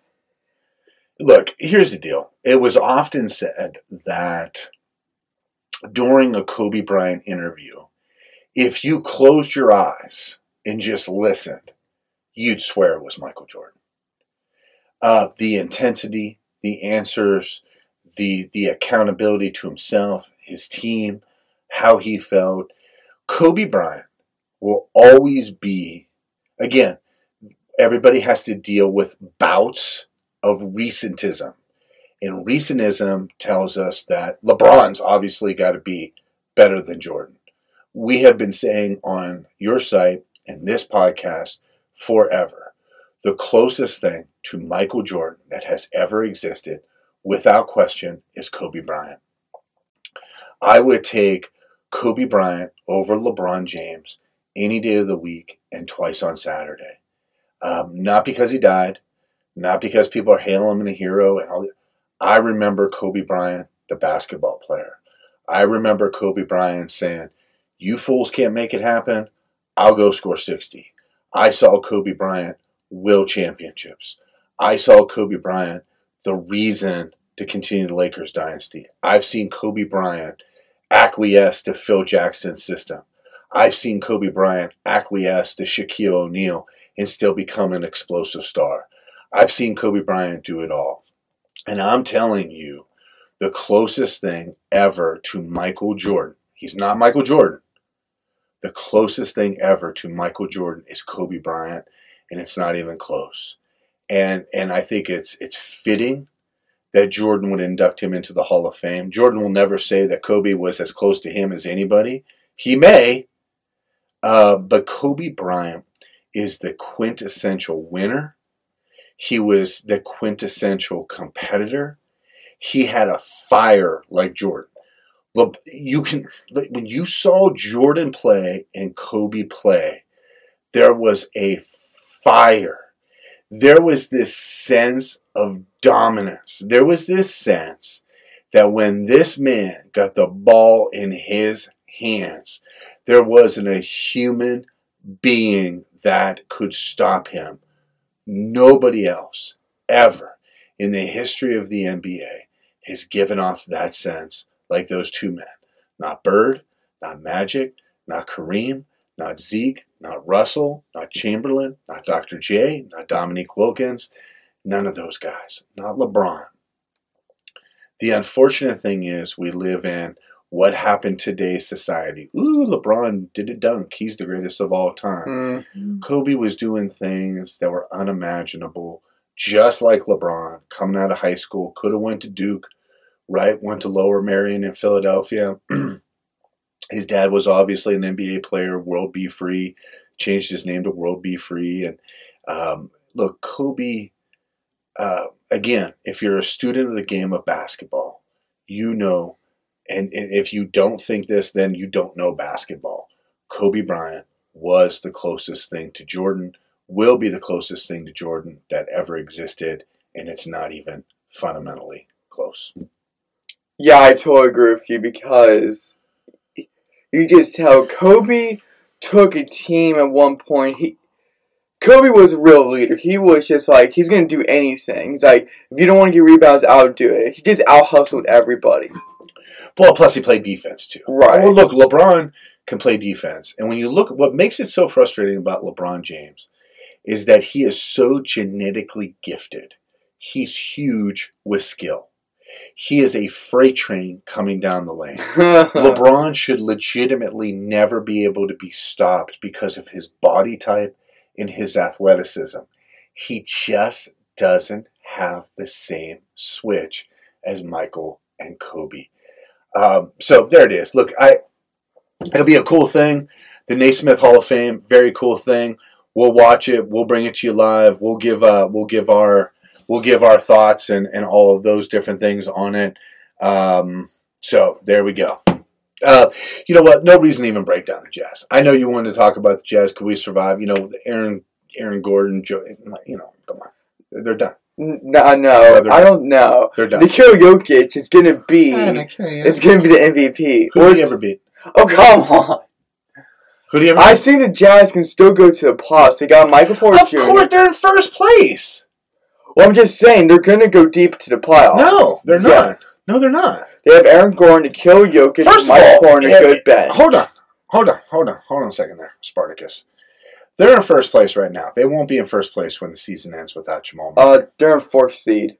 Look, here's the deal. It was often said that during a Kobe Bryant interview, if you closed your eyes and just listened, you'd swear it was Michael Jordan. uh, the intensity, the answers, the the accountability to himself, his team, how he felt. Kobe Bryant will always be, again, everybody has to deal with bouts of recentism. And recentism tells us that LeBron's obviously got to be better than Jordan. We have been saying on your site and this podcast forever, the closest thing to Michael Jordan that has ever existed, without question, is Kobe Bryant. I would take Kobe Bryant over LeBron James any day of the week and twice on Saturday. Um, not because he died, not because people are hailing him a hero. And all. I remember Kobe Bryant, the basketball player. I remember Kobe Bryant saying, "You fools can't make it happen. I'll go score sixty." I saw Kobe Bryant will championships. I saw Kobe Bryant the reason to continue the Lakers dynasty. I've seen Kobe Bryant acquiesce to Phil Jackson's system. I've seen Kobe Bryant acquiesce to Shaquille O'Neal and still become an explosive star. I've seen Kobe Bryant do it all. And I'm telling you, the closest thing ever to Michael Jordan, he's not Michael Jordan. The closest thing ever to Michael Jordan is Kobe Bryant, and it's not even close. And and I think it's it's fitting that Jordan would induct him into the Hall of Fame. Jordan will never say that Kobe was as close to him as anybody. He may, uh, but Kobe Bryant is the quintessential winner. He was the quintessential competitor. He had a fire like Jordan. Look, you can when you saw Jordan play and Kobe play, there was a fire. There was this sense of dominance. There was this sense that when this man got the ball in his hands, there wasn't a human being that could stop him. Nobody else ever in the history of the N B A has given off that sense like those two men. Not Bird, not Magic, not Kareem, not Zeke, not Russell, not Chamberlain, not Doctor J, not Dominique Wilkins, none of those guys, not LeBron. The unfortunate thing is we live in what happened today's society. Ooh, LeBron did a dunk. He's the greatest of all time. Mm-hmm. Kobe was doing things that were unimaginable, just like LeBron, coming out of high school, could have went to Duke, right? Went to Lower Merion in Philadelphia. His dad was obviously an N B A player, World Be Free, changed his name to World Be Free. And um, look, Kobe, uh, again, if you're a student of the game of basketball, you know, and if you don't think this, then you don't know basketball. Kobe Bryant was the closest thing to Jordan, will be the closest thing to Jordan that ever existed, and it's not even fundamentally close. Yeah, I totally agree with you because you just tell Kobe took a team at one point. He, Kobe was a real leader. He was just like, he's going to do anything. He's like, if you don't want to get rebounds, I'll do it. He just out-hustled everybody. Well, plus he played defense too. Right. Well, look, LeBron can play defense. And when you look, what makes it so frustrating about LeBron James is that he is so genetically gifted. He's huge with skill. He is a freight train coming down the lane. LeBron should legitimately never be able to be stopped because of his body type and his athleticism. He just doesn't have the same switch as Michael and Kobe. Um, so there it is. Look, I it'll be a cool thing. The Naismith Hall of Fame, very cool thing. We'll watch it. We'll bring it to you live. We'll give uh, we'll give our We'll give our thoughts and, and all of those different things on it. Um, so there we go. Uh, you know what? No reason to even break down the Jazz. I know you wanted to talk about the Jazz. Could we survive? You know, Aaron, Aaron Gordon, Joe, you know, come on. They're done. No, no, I don't know. They're done. Nikola Jokic is going to be it's going to be the M V P. Who do you ever beat? Oh, come on. Who do you ever I beat? See the Jazz can still go to the playoffs. They got Michael Porter Junior Of course, they're in first place. Well, I'm just saying, they're going to go deep to the playoffs. No, they're yes. not. No, they're not. They have Aaron Gordon to kill Jokic First and Michael Porter and a good bench. Hold on. Hold on. Hold on. Hold on a second there, Spartacus. They're in first place right now. They won't be in first place when the season ends without Jamal Murray. Uh, they're in fourth seed.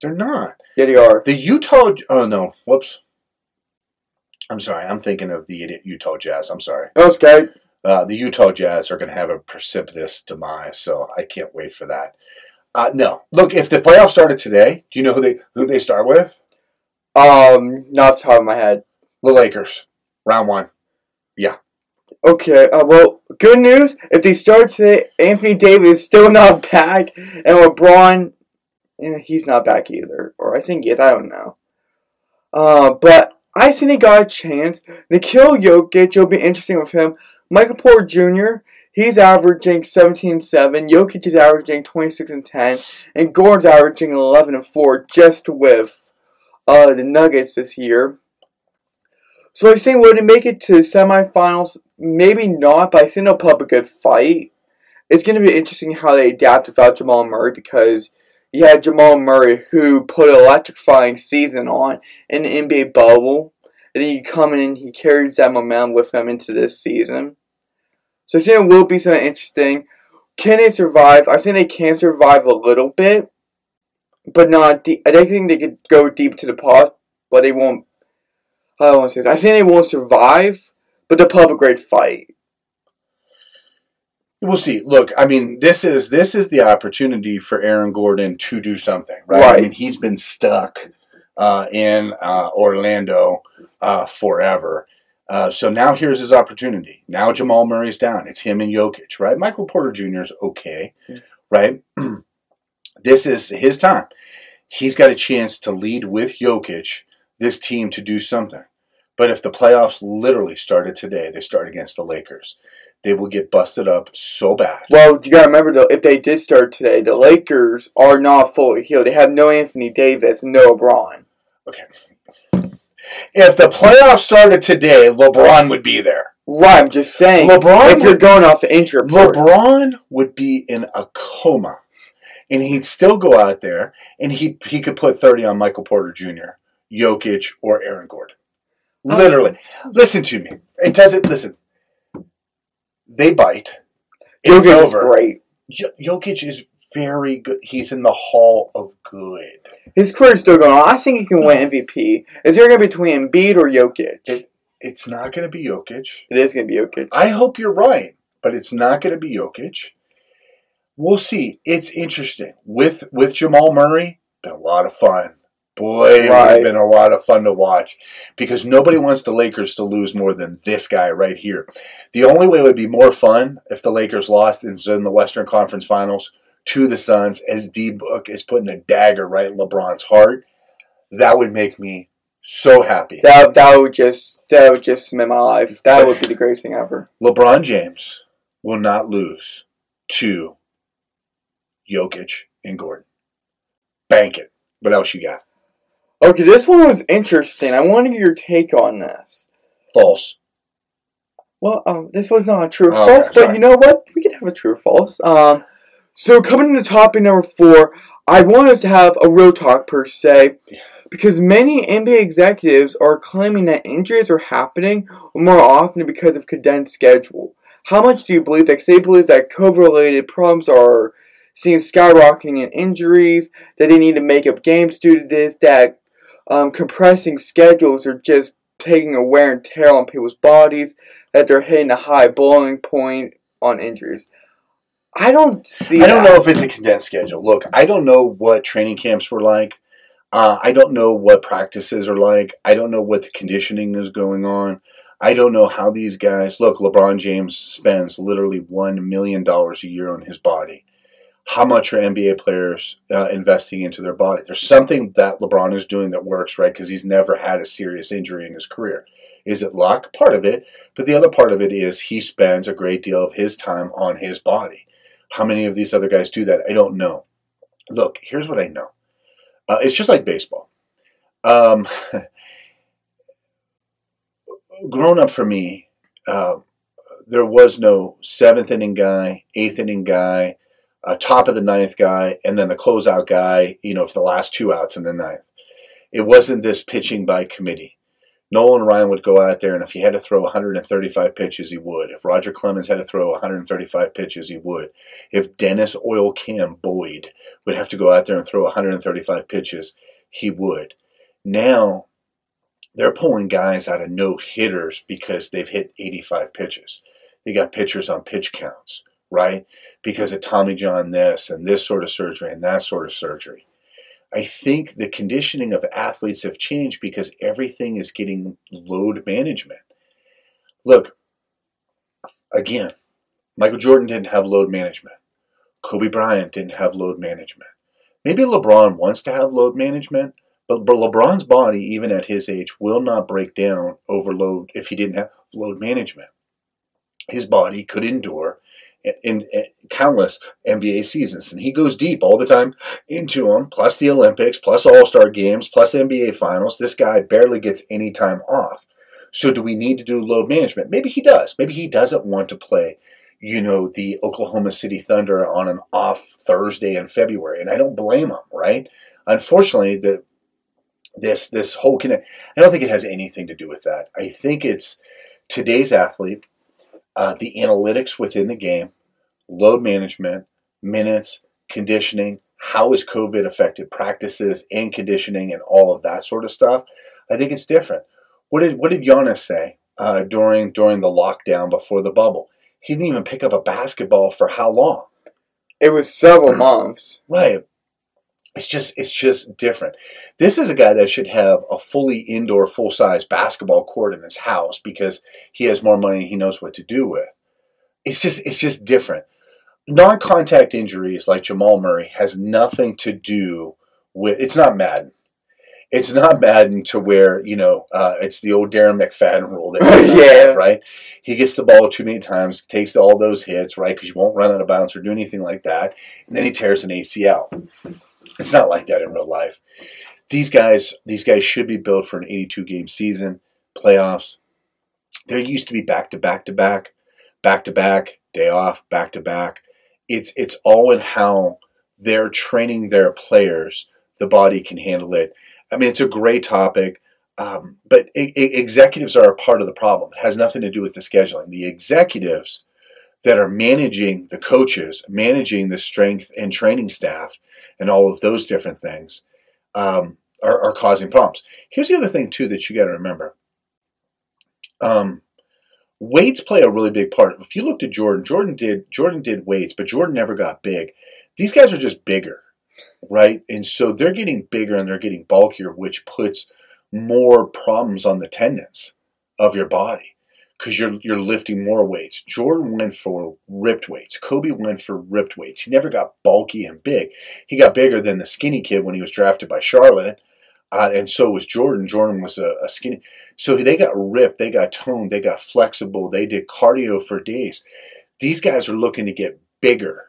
They're not. Yeah, they are. The Utah... Oh, no. Whoops. I'm sorry. I'm thinking of the idiot Utah Jazz. I'm sorry. That's okay. Uh, the Utah Jazz are going to have a precipitous demise, so I can't wait for that. Uh, no. Look, if the playoffs started today, do you know who they who they start with? Um, not off the top of my head. The Lakers. Round one. Yeah. Okay, uh, well, good news. If they start today, Anthony Davis is still not back. And LeBron, eh, he's not back either. Or I think he is. I don't know. Uh, but I think he got a chance. Nikola Jokic will be interesting with him. Michael Porter Junior, he's averaging seventeen and seven. Jokic is averaging twenty-six and ten. And Gordon's averaging eleven and four just with uh, the Nuggets this year. So I think would it make it to semifinals? Maybe not, but I think they'll put up a good fight. It's going to be interesting how they adapt without Jamal Murray, because you had Jamal Murray who put an electrifying season on in the N B A bubble, and then you come in and he carries that momentum with him into this season. So I think it will be something interesting. Can they survive? I think they can survive a little bit, but not deep. I don't think they could go deep to the playoffs, but they won't. I don't want to say this. I think they won't survive, but they'll put up a great fight. We'll see. Look, I mean, this is this is the opportunity for Aaron Gordon to do something, right? right. I mean, he's been stuck uh, in uh, Orlando uh, forever. Uh, so now here's his opportunity. Now Jamal Murray's down. It's him and Jokic, right? Michael Porter Junior is okay, mm-hmm. right? This is his time. He's got a chance to lead with Jokic this team to do something. But if the playoffs literally started today, they start against the Lakers, they will get busted up so bad. Well, you got to remember, though, if they did start today, the Lakers are not fully healed. They have no Anthony Davis, no LeBron. Okay. If the playoffs started today, LeBron would be there. Right, I'm just saying. LeBron if would, you're going off injury. LeBron would be in a coma, and he'd still go out there, and he he could put thirty on Michael Porter Junior, Jokic, or Aaron Gordon. Literally. Listen to me. It doesn't... Listen. They bite. It's Jokic over. Is great. Jo- Jokic is very good. He's in the Hall of Good. His career is still going on. I think he can no. win M V P. Is there going to be between Embiid or Jokic? It, it's not going to be Jokic. It is going to be Jokic. I hope you're right, but it's not going to be Jokic. We'll see. It's interesting. With, with Jamal Murray, been a lot of fun. Boy, right. It would have been a lot of fun to watch, because nobody wants the Lakers to lose more than this guy right here. The only way it would be more fun if the Lakers lost in the Western Conference Finals to the Suns, as D-Book is putting the dagger right in LeBron's heart. That would make me so happy. That, that would just that would just cement my life. That would be the greatest thing ever. LeBron James will not lose to Jokic and Gordon. Bank it. What else you got? Okay, this one was interesting. I want to get your take on this. False. Well, um, this was not a true or oh, false, okay, but you know what? We can have a true or false. Um, so coming to topic number four, I want us to have a real talk per se, because many N B A executives are claiming that injuries are happening more often because of condensed schedule. How much do you believe that? Because they believe that COVID-related problems are seeing skyrocketing in injuries, that they need to make up games due to this, that Um, compressing schedules are just taking a wear and tear on people's bodies, that they're hitting a high boiling point on injuries. I don't see I don't that. know if it's a condensed schedule. Look, I don't know what training camps were like. Uh, I don't know what practices are like. I don't know what the conditioning is going on. I don't know how these guys... Look, LeBron James spends literally one million dollars a year on his body. How much are N B A players uh, investing into their body? There's something that LeBron is doing that works, right? Because he's never had a serious injury in his career. Is it luck? Part of it. But the other part of it is he spends a great deal of his time on his body. How many of these other guys do that? I don't know. Look, here's what I know. Uh, it's just like baseball. Um, grown up for me, uh, there was no seventh inning guy, eighth inning guy, Uh, top of the ninth guy, and then the closeout guy, you know, for the last two outs in the ninth. It wasn't this pitching by committee. Nolan Ryan would go out there, and if he had to throw one hundred thirty-five pitches, he would. If Roger Clemens had to throw one hundred thirty-five pitches, he would. If Dennis Oil Kim Boyd would have to go out there and throw one hundred thirty-five pitches, he would. Now, they're pulling guys out of no-hitters because they've hit eighty-five pitches. They got pitchers on pitch counts, right? Because of Tommy John this and this sort of surgery and that sort of surgery. I think the conditioning of athletes have changed because everything is getting load management. Look, again, Michael Jordan didn't have load management. Kobe Bryant didn't have load management. Maybe LeBron wants to have load management, but LeBron's body, even at his age, will not break down overload if he didn't have load management. His body could endure in countless N B A seasons, and he goes deep all the time into them, plus the Olympics, plus All-Star games, plus N B A finals. This guy barely gets any time off. So do we need to do load management? Maybe he does. Maybe he doesn't want to play, you know, the Oklahoma City Thunder on an off Thursday in February, and I don't blame him, right? Unfortunately, the this this whole connect, I don't think it has anything to do with that. I think it's today's athlete, uh, the analytics within the game, load management, minutes, conditioning, how has COVID affected practices and conditioning and all of that sort of stuff. I think it's different. What did what did Giannis say uh, during during the lockdown before the bubble? He didn't even pick up a basketball for how long? It was several months. Right. It's just it's just different. This is a guy that should have a fully indoor, full-size basketball court in his house because he has more money and he knows what to do with. It's just it's just different. Non-contact injuries like Jamal Murray has nothing to do with. It's not Madden. It's not Madden to where, you know, uh, it's the old Darren McFadden rule. That yeah. Have, right? He gets the ball too many times, takes all those hits, right, because you won't run out of bounds or do anything like that, and then he tears an A C L. It's not like that in real life. These guys, these guys should be built for an eighty-two game season, playoffs. There used to be back-to-back-to-back, back-to-back, day off, back-to-back. It's, it's all in how they're training their players. The body can handle it. I mean, it's a great topic, um, but it, it, executives are a part of the problem. It has nothing to do with the scheduling. The executives that are managing the coaches, managing the strength and training staff, and all of those different things um, are, are causing problems. Here's the other thing, too, that you got to remember. Um, weights play a really big part. If you looked at Jordan, Jordan did Jordan did weights, but Jordan never got big. These guys are just bigger. Right? And so they're getting bigger and they're getting bulkier, which puts more problems on the tendons of your body because you're you're lifting more weights. Jordan went for ripped weights. Kobe went for ripped weights. He never got bulky and big. He got bigger than the skinny kid when he was drafted by Charlotte, uh, and so was Jordan. Jordan was a, a skinny. So they got ripped. They got toned. They got flexible. They did cardio for days. These guys are looking to get bigger,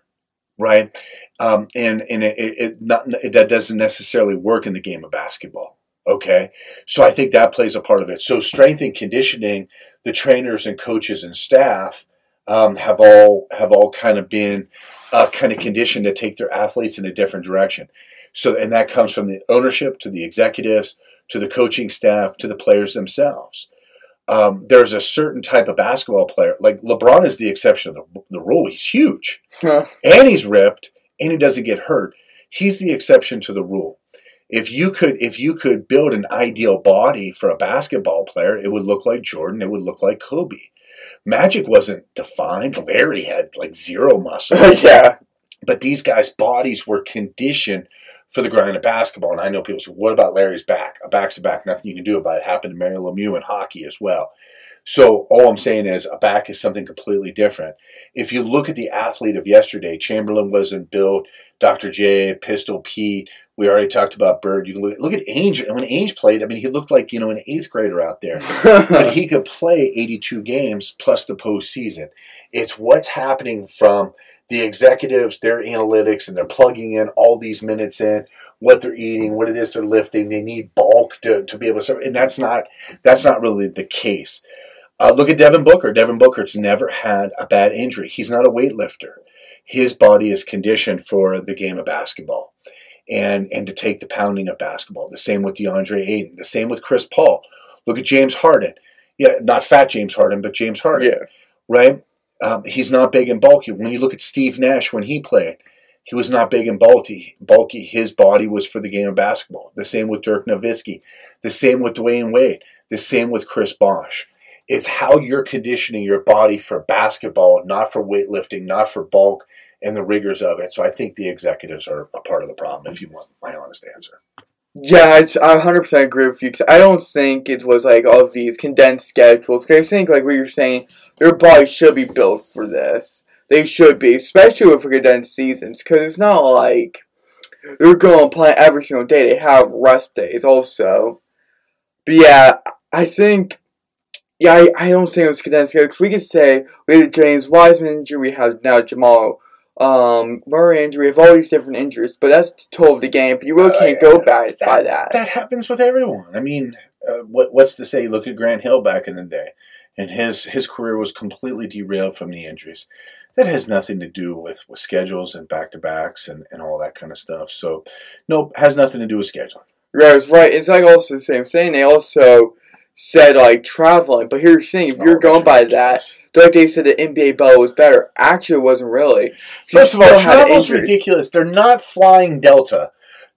right? Um, and and it, it, not, it that doesn't necessarily work in the game of basketball, okay? So I think that plays a part of it. So strength and conditioning, the trainers and coaches and staff um, have all have all kind of been uh, kind of conditioned to take their athletes in a different direction. So and that comes from the ownership to the executives to the coaching staff to the players themselves. Um, there's a certain type of basketball player. Like LeBron is the exception to the, the rule. He's huge, huh. And he's ripped. And he doesn't get hurt. He's the exception to the rule. If you could, if you could build an ideal body for a basketball player, it would look like Jordan. It would look like Kobe. Magic wasn't defined. Larry had like zero muscle. Yeah. But these guys' bodies were conditioned for the grind of basketball. And I know people say, "What about Larry's back? A back's a back. Nothing you can do about it." It happened to Mary Lemieux in hockey as well. So all I'm saying is a back is something completely different. If you look at the athlete of yesterday, Chamberlain wasn't built, Doctor J, Pistol Pete, we already talked about Bird. You can look, look at Ainge. When Ainge played, I mean, he looked like, you know, an eighth grader out there. But he could play eighty-two games plus the postseason. It's what's happening from the executives, their analytics, and they're plugging in all these minutes in, what they're eating, what it is they're lifting. They need bulk to, to be able to serve. And that's not, that's not really the case. Uh, look at Devin Booker. Devin Booker's never had a bad injury. He's not a weightlifter. His body is conditioned for the game of basketball and, and to take the pounding of basketball. The same with DeAndre Ayton. The same with Chris Paul. Look at James Harden. Yeah, not fat James Harden, but James Harden. Yeah. Right? Um, he's not big and bulky. When you look at Steve Nash when he played, he was not big and bulky. Bulky. His body was for the game of basketball. The same with Dirk Nowitzki. The same with Dwayne Wade. The same with Chris Bosh. It's how you're conditioning your body for basketball, not for weightlifting, not for bulk, and the rigors of it. So I think the executives are a part of the problem, if you want my honest answer. Yeah, I one hundred percent agree with you. Cause I don't think it was like all of these condensed schedules. Because I think, like what you're saying, their body should be built for this. They should be, especially with condensed seasons. Because it's not like they're going to play every single day. They have rest days also. But yeah, I think... Yeah, I, I don't think it was condensed schedule. Because we could say we had James Wiseman injury, we have now Jamal um, Murray injury, we have all these different injuries. But that's the toll of the game. But you really can't uh, go by, that, by that. That happens with everyone. I mean, uh, what what's to say? Look at Grant Hill back in the day. And his, his career was completely derailed from the injuries. That has nothing to do with, with schedules and back-to-backs and, and all that kind of stuff. So, nope, has nothing to do with scheduling. Right, it's right. It's like also the same thing. They also... said, like, traveling. But here's the thing. If oh, you're going by ridiculous. that, like they said the N B A bubble was better. Actually, it wasn't really. First of all, travel's ridiculous. They're not flying Delta.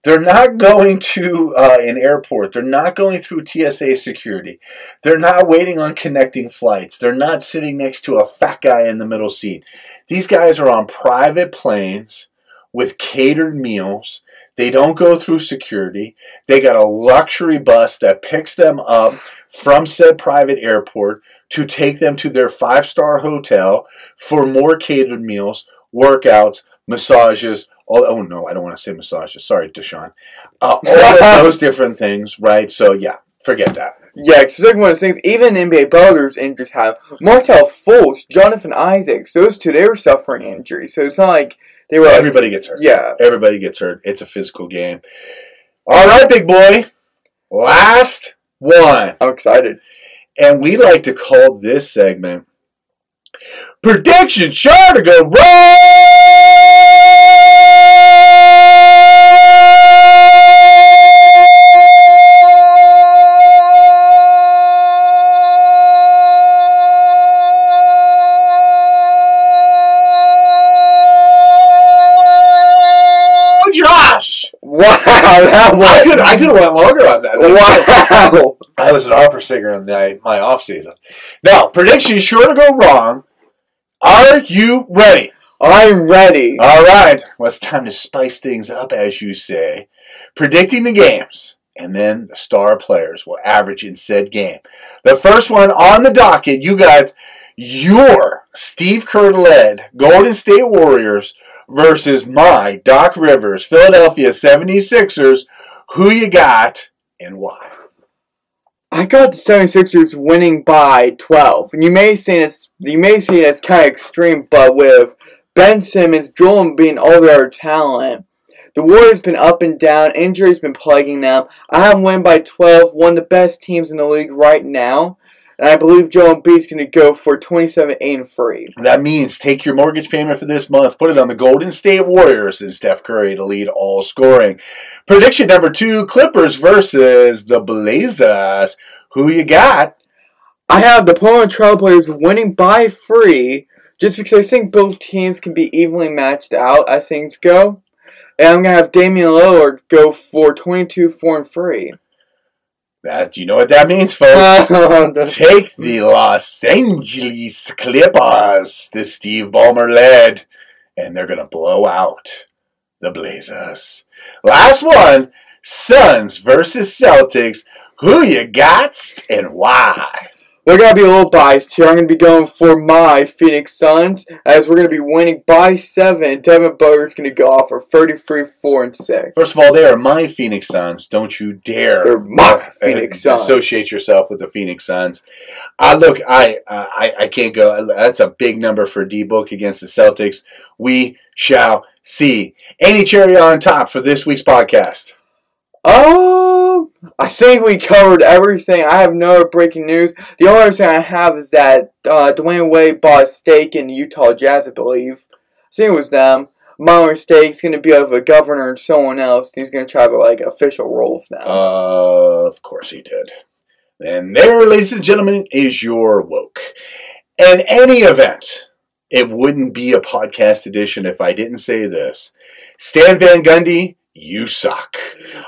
They're not going to uh, an airport. They're not going through T S A security. They're not waiting on connecting flights. They're not sitting next to a fat guy in the middle seat. These guys are on private planes with catered meals. They don't go through security. They got a luxury bus that picks them up from said private airport to take them to their five-star hotel for more catered meals, workouts, massages. All, oh, no, I don't want to say massages. Sorry, Deshaun. Uh, all of those different things, right? So, yeah, forget that. Yeah, because it's like one of those things, even N B A bowlers injuries have. Martell Fultz, Jonathan Isaacs, those two, they were suffering injuries. So it's not like... They were Everybody like, gets hurt. Yeah. Everybody gets hurt. It's a physical game. All right, big boy. Last one. I'm excited. And we like to call this segment Prediction Sure to Go Wow, I could I could have went longer on that. That's wow, cool. I was an opera singer in the, my off season. Now, prediction sure to go wrong. Are you ready? I'm ready. All right, well, it's time to spice things up, as you say. Predicting the games, and then the star players will average in said game. The first one on the docket, you got your Steve Kerr-led Golden State Warriors versus my Doc Rivers, Philadelphia seventy-sixers, who you got and why? I got the seventy-sixers winning by twelve. And you may say it's you may say it's kind of extreme, but with Ben Simmons, Joel Embiid being all their talent, the Warriors been up and down, injuries been plaguing them. I have them win by twelve, one of the best teams in the league right now. And I believe Joel Embiid's going to go for twenty-seven, eight, and three. That means take your mortgage payment for this month, put it on the Golden State Warriors and Steph Curry to lead all scoring. Prediction number two, Clippers versus the Blazers. Who you got? I have the Portland Trailblazers winning by three, just because I think both teams can be evenly matched out as things go. And I'm going to have Damian Lillard go for twenty-two, four, and three. That, you know what that means, folks. Take the Los Angeles Clippers, the Steve Ballmer led, and they're going to blow out the Blazers. Last one, Suns versus Celtics. Who you got and why? We're going to be a little biased here. I'm going to be going for my Phoenix Suns, as we're going to be winning by seven. Devin Booker's going to go off for thirty-three, four, and six. First of all, they are my Phoenix Suns. Don't you dare They're my uh, Phoenix Suns. Associate yourself with the Phoenix Suns. Uh, look, I, uh, I I can't go. That's a big number for D-Book against the Celtics. We shall see. Any cherry on top for this week's podcast? Um, I think we covered everything. I have no breaking news. The only other thing I have is that uh, Dwayne Wade bought a stake in Utah Jazz, I believe. I think it was them. Minor stake's going to be of a governor and someone else. And he's going to try to like official role of them. Uh, of course he did. And there, ladies and gentlemen, is your woke. In any event, it wouldn't be a podcast edition if I didn't say this. Stan Van Gundy, you suck.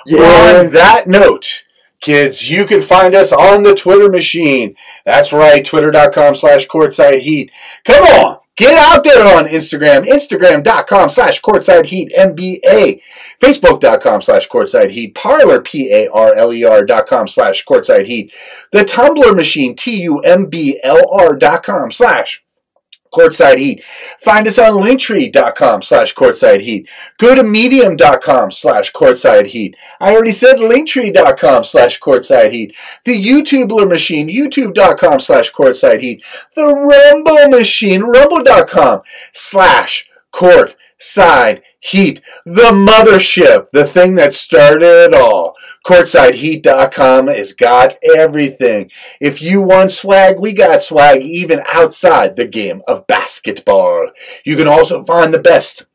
Yeah. On that note, kids, you can find us on the Twitter machine. That's right, twitter.com slash courtside heat. Come on. Get out there on Instagram, Instagram.com slash Courtside Heat NBA, Facebook.com slash Courtside Heat, Parler, P-A-R-L-E-R.com slash Courtside Heat, the Tumblr machine, T-U-M-B-L-R.com slash Courtside Heat. Find us on Linktree.com slash Courtside Heat. Go to Medium.com slash Courtside Heat. I already said Linktree.com slash Courtside Heat. The YouTubeler machine, YouTube.com slash Courtside Heat. The Rumble machine, Rumble.com slash Courtside Heat. The mothership, the thing that started it all. Courtside Heat dot com has got everything. If you want swag, we got swag even outside the game of basketball. You can also find the best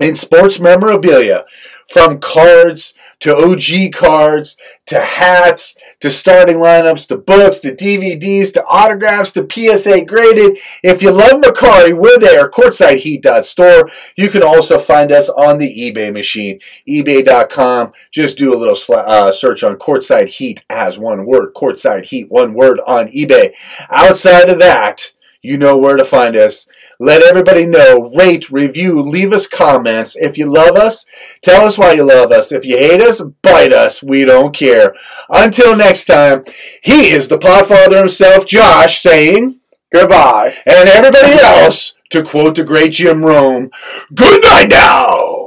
in sports memorabilia, from cards to O G cards, to hats, to starting lineups, to books, to D V Ds, to autographs, to P S A graded. If you love Makari, we're there, courtside heat dot store. You can also find us on the eBay machine, ebay dot com. Just do a little uh, search on Courtside Heat as one word, Courtside Heat, one word on eBay. Outside of that, you know where to find us. Let everybody know, rate, review, leave us comments. If you love us, tell us why you love us. If you hate us, bite us. We don't care. Until next time, he is the podfather himself, Josh, saying goodbye. And everybody else, to quote the great Jim Rome, good night now.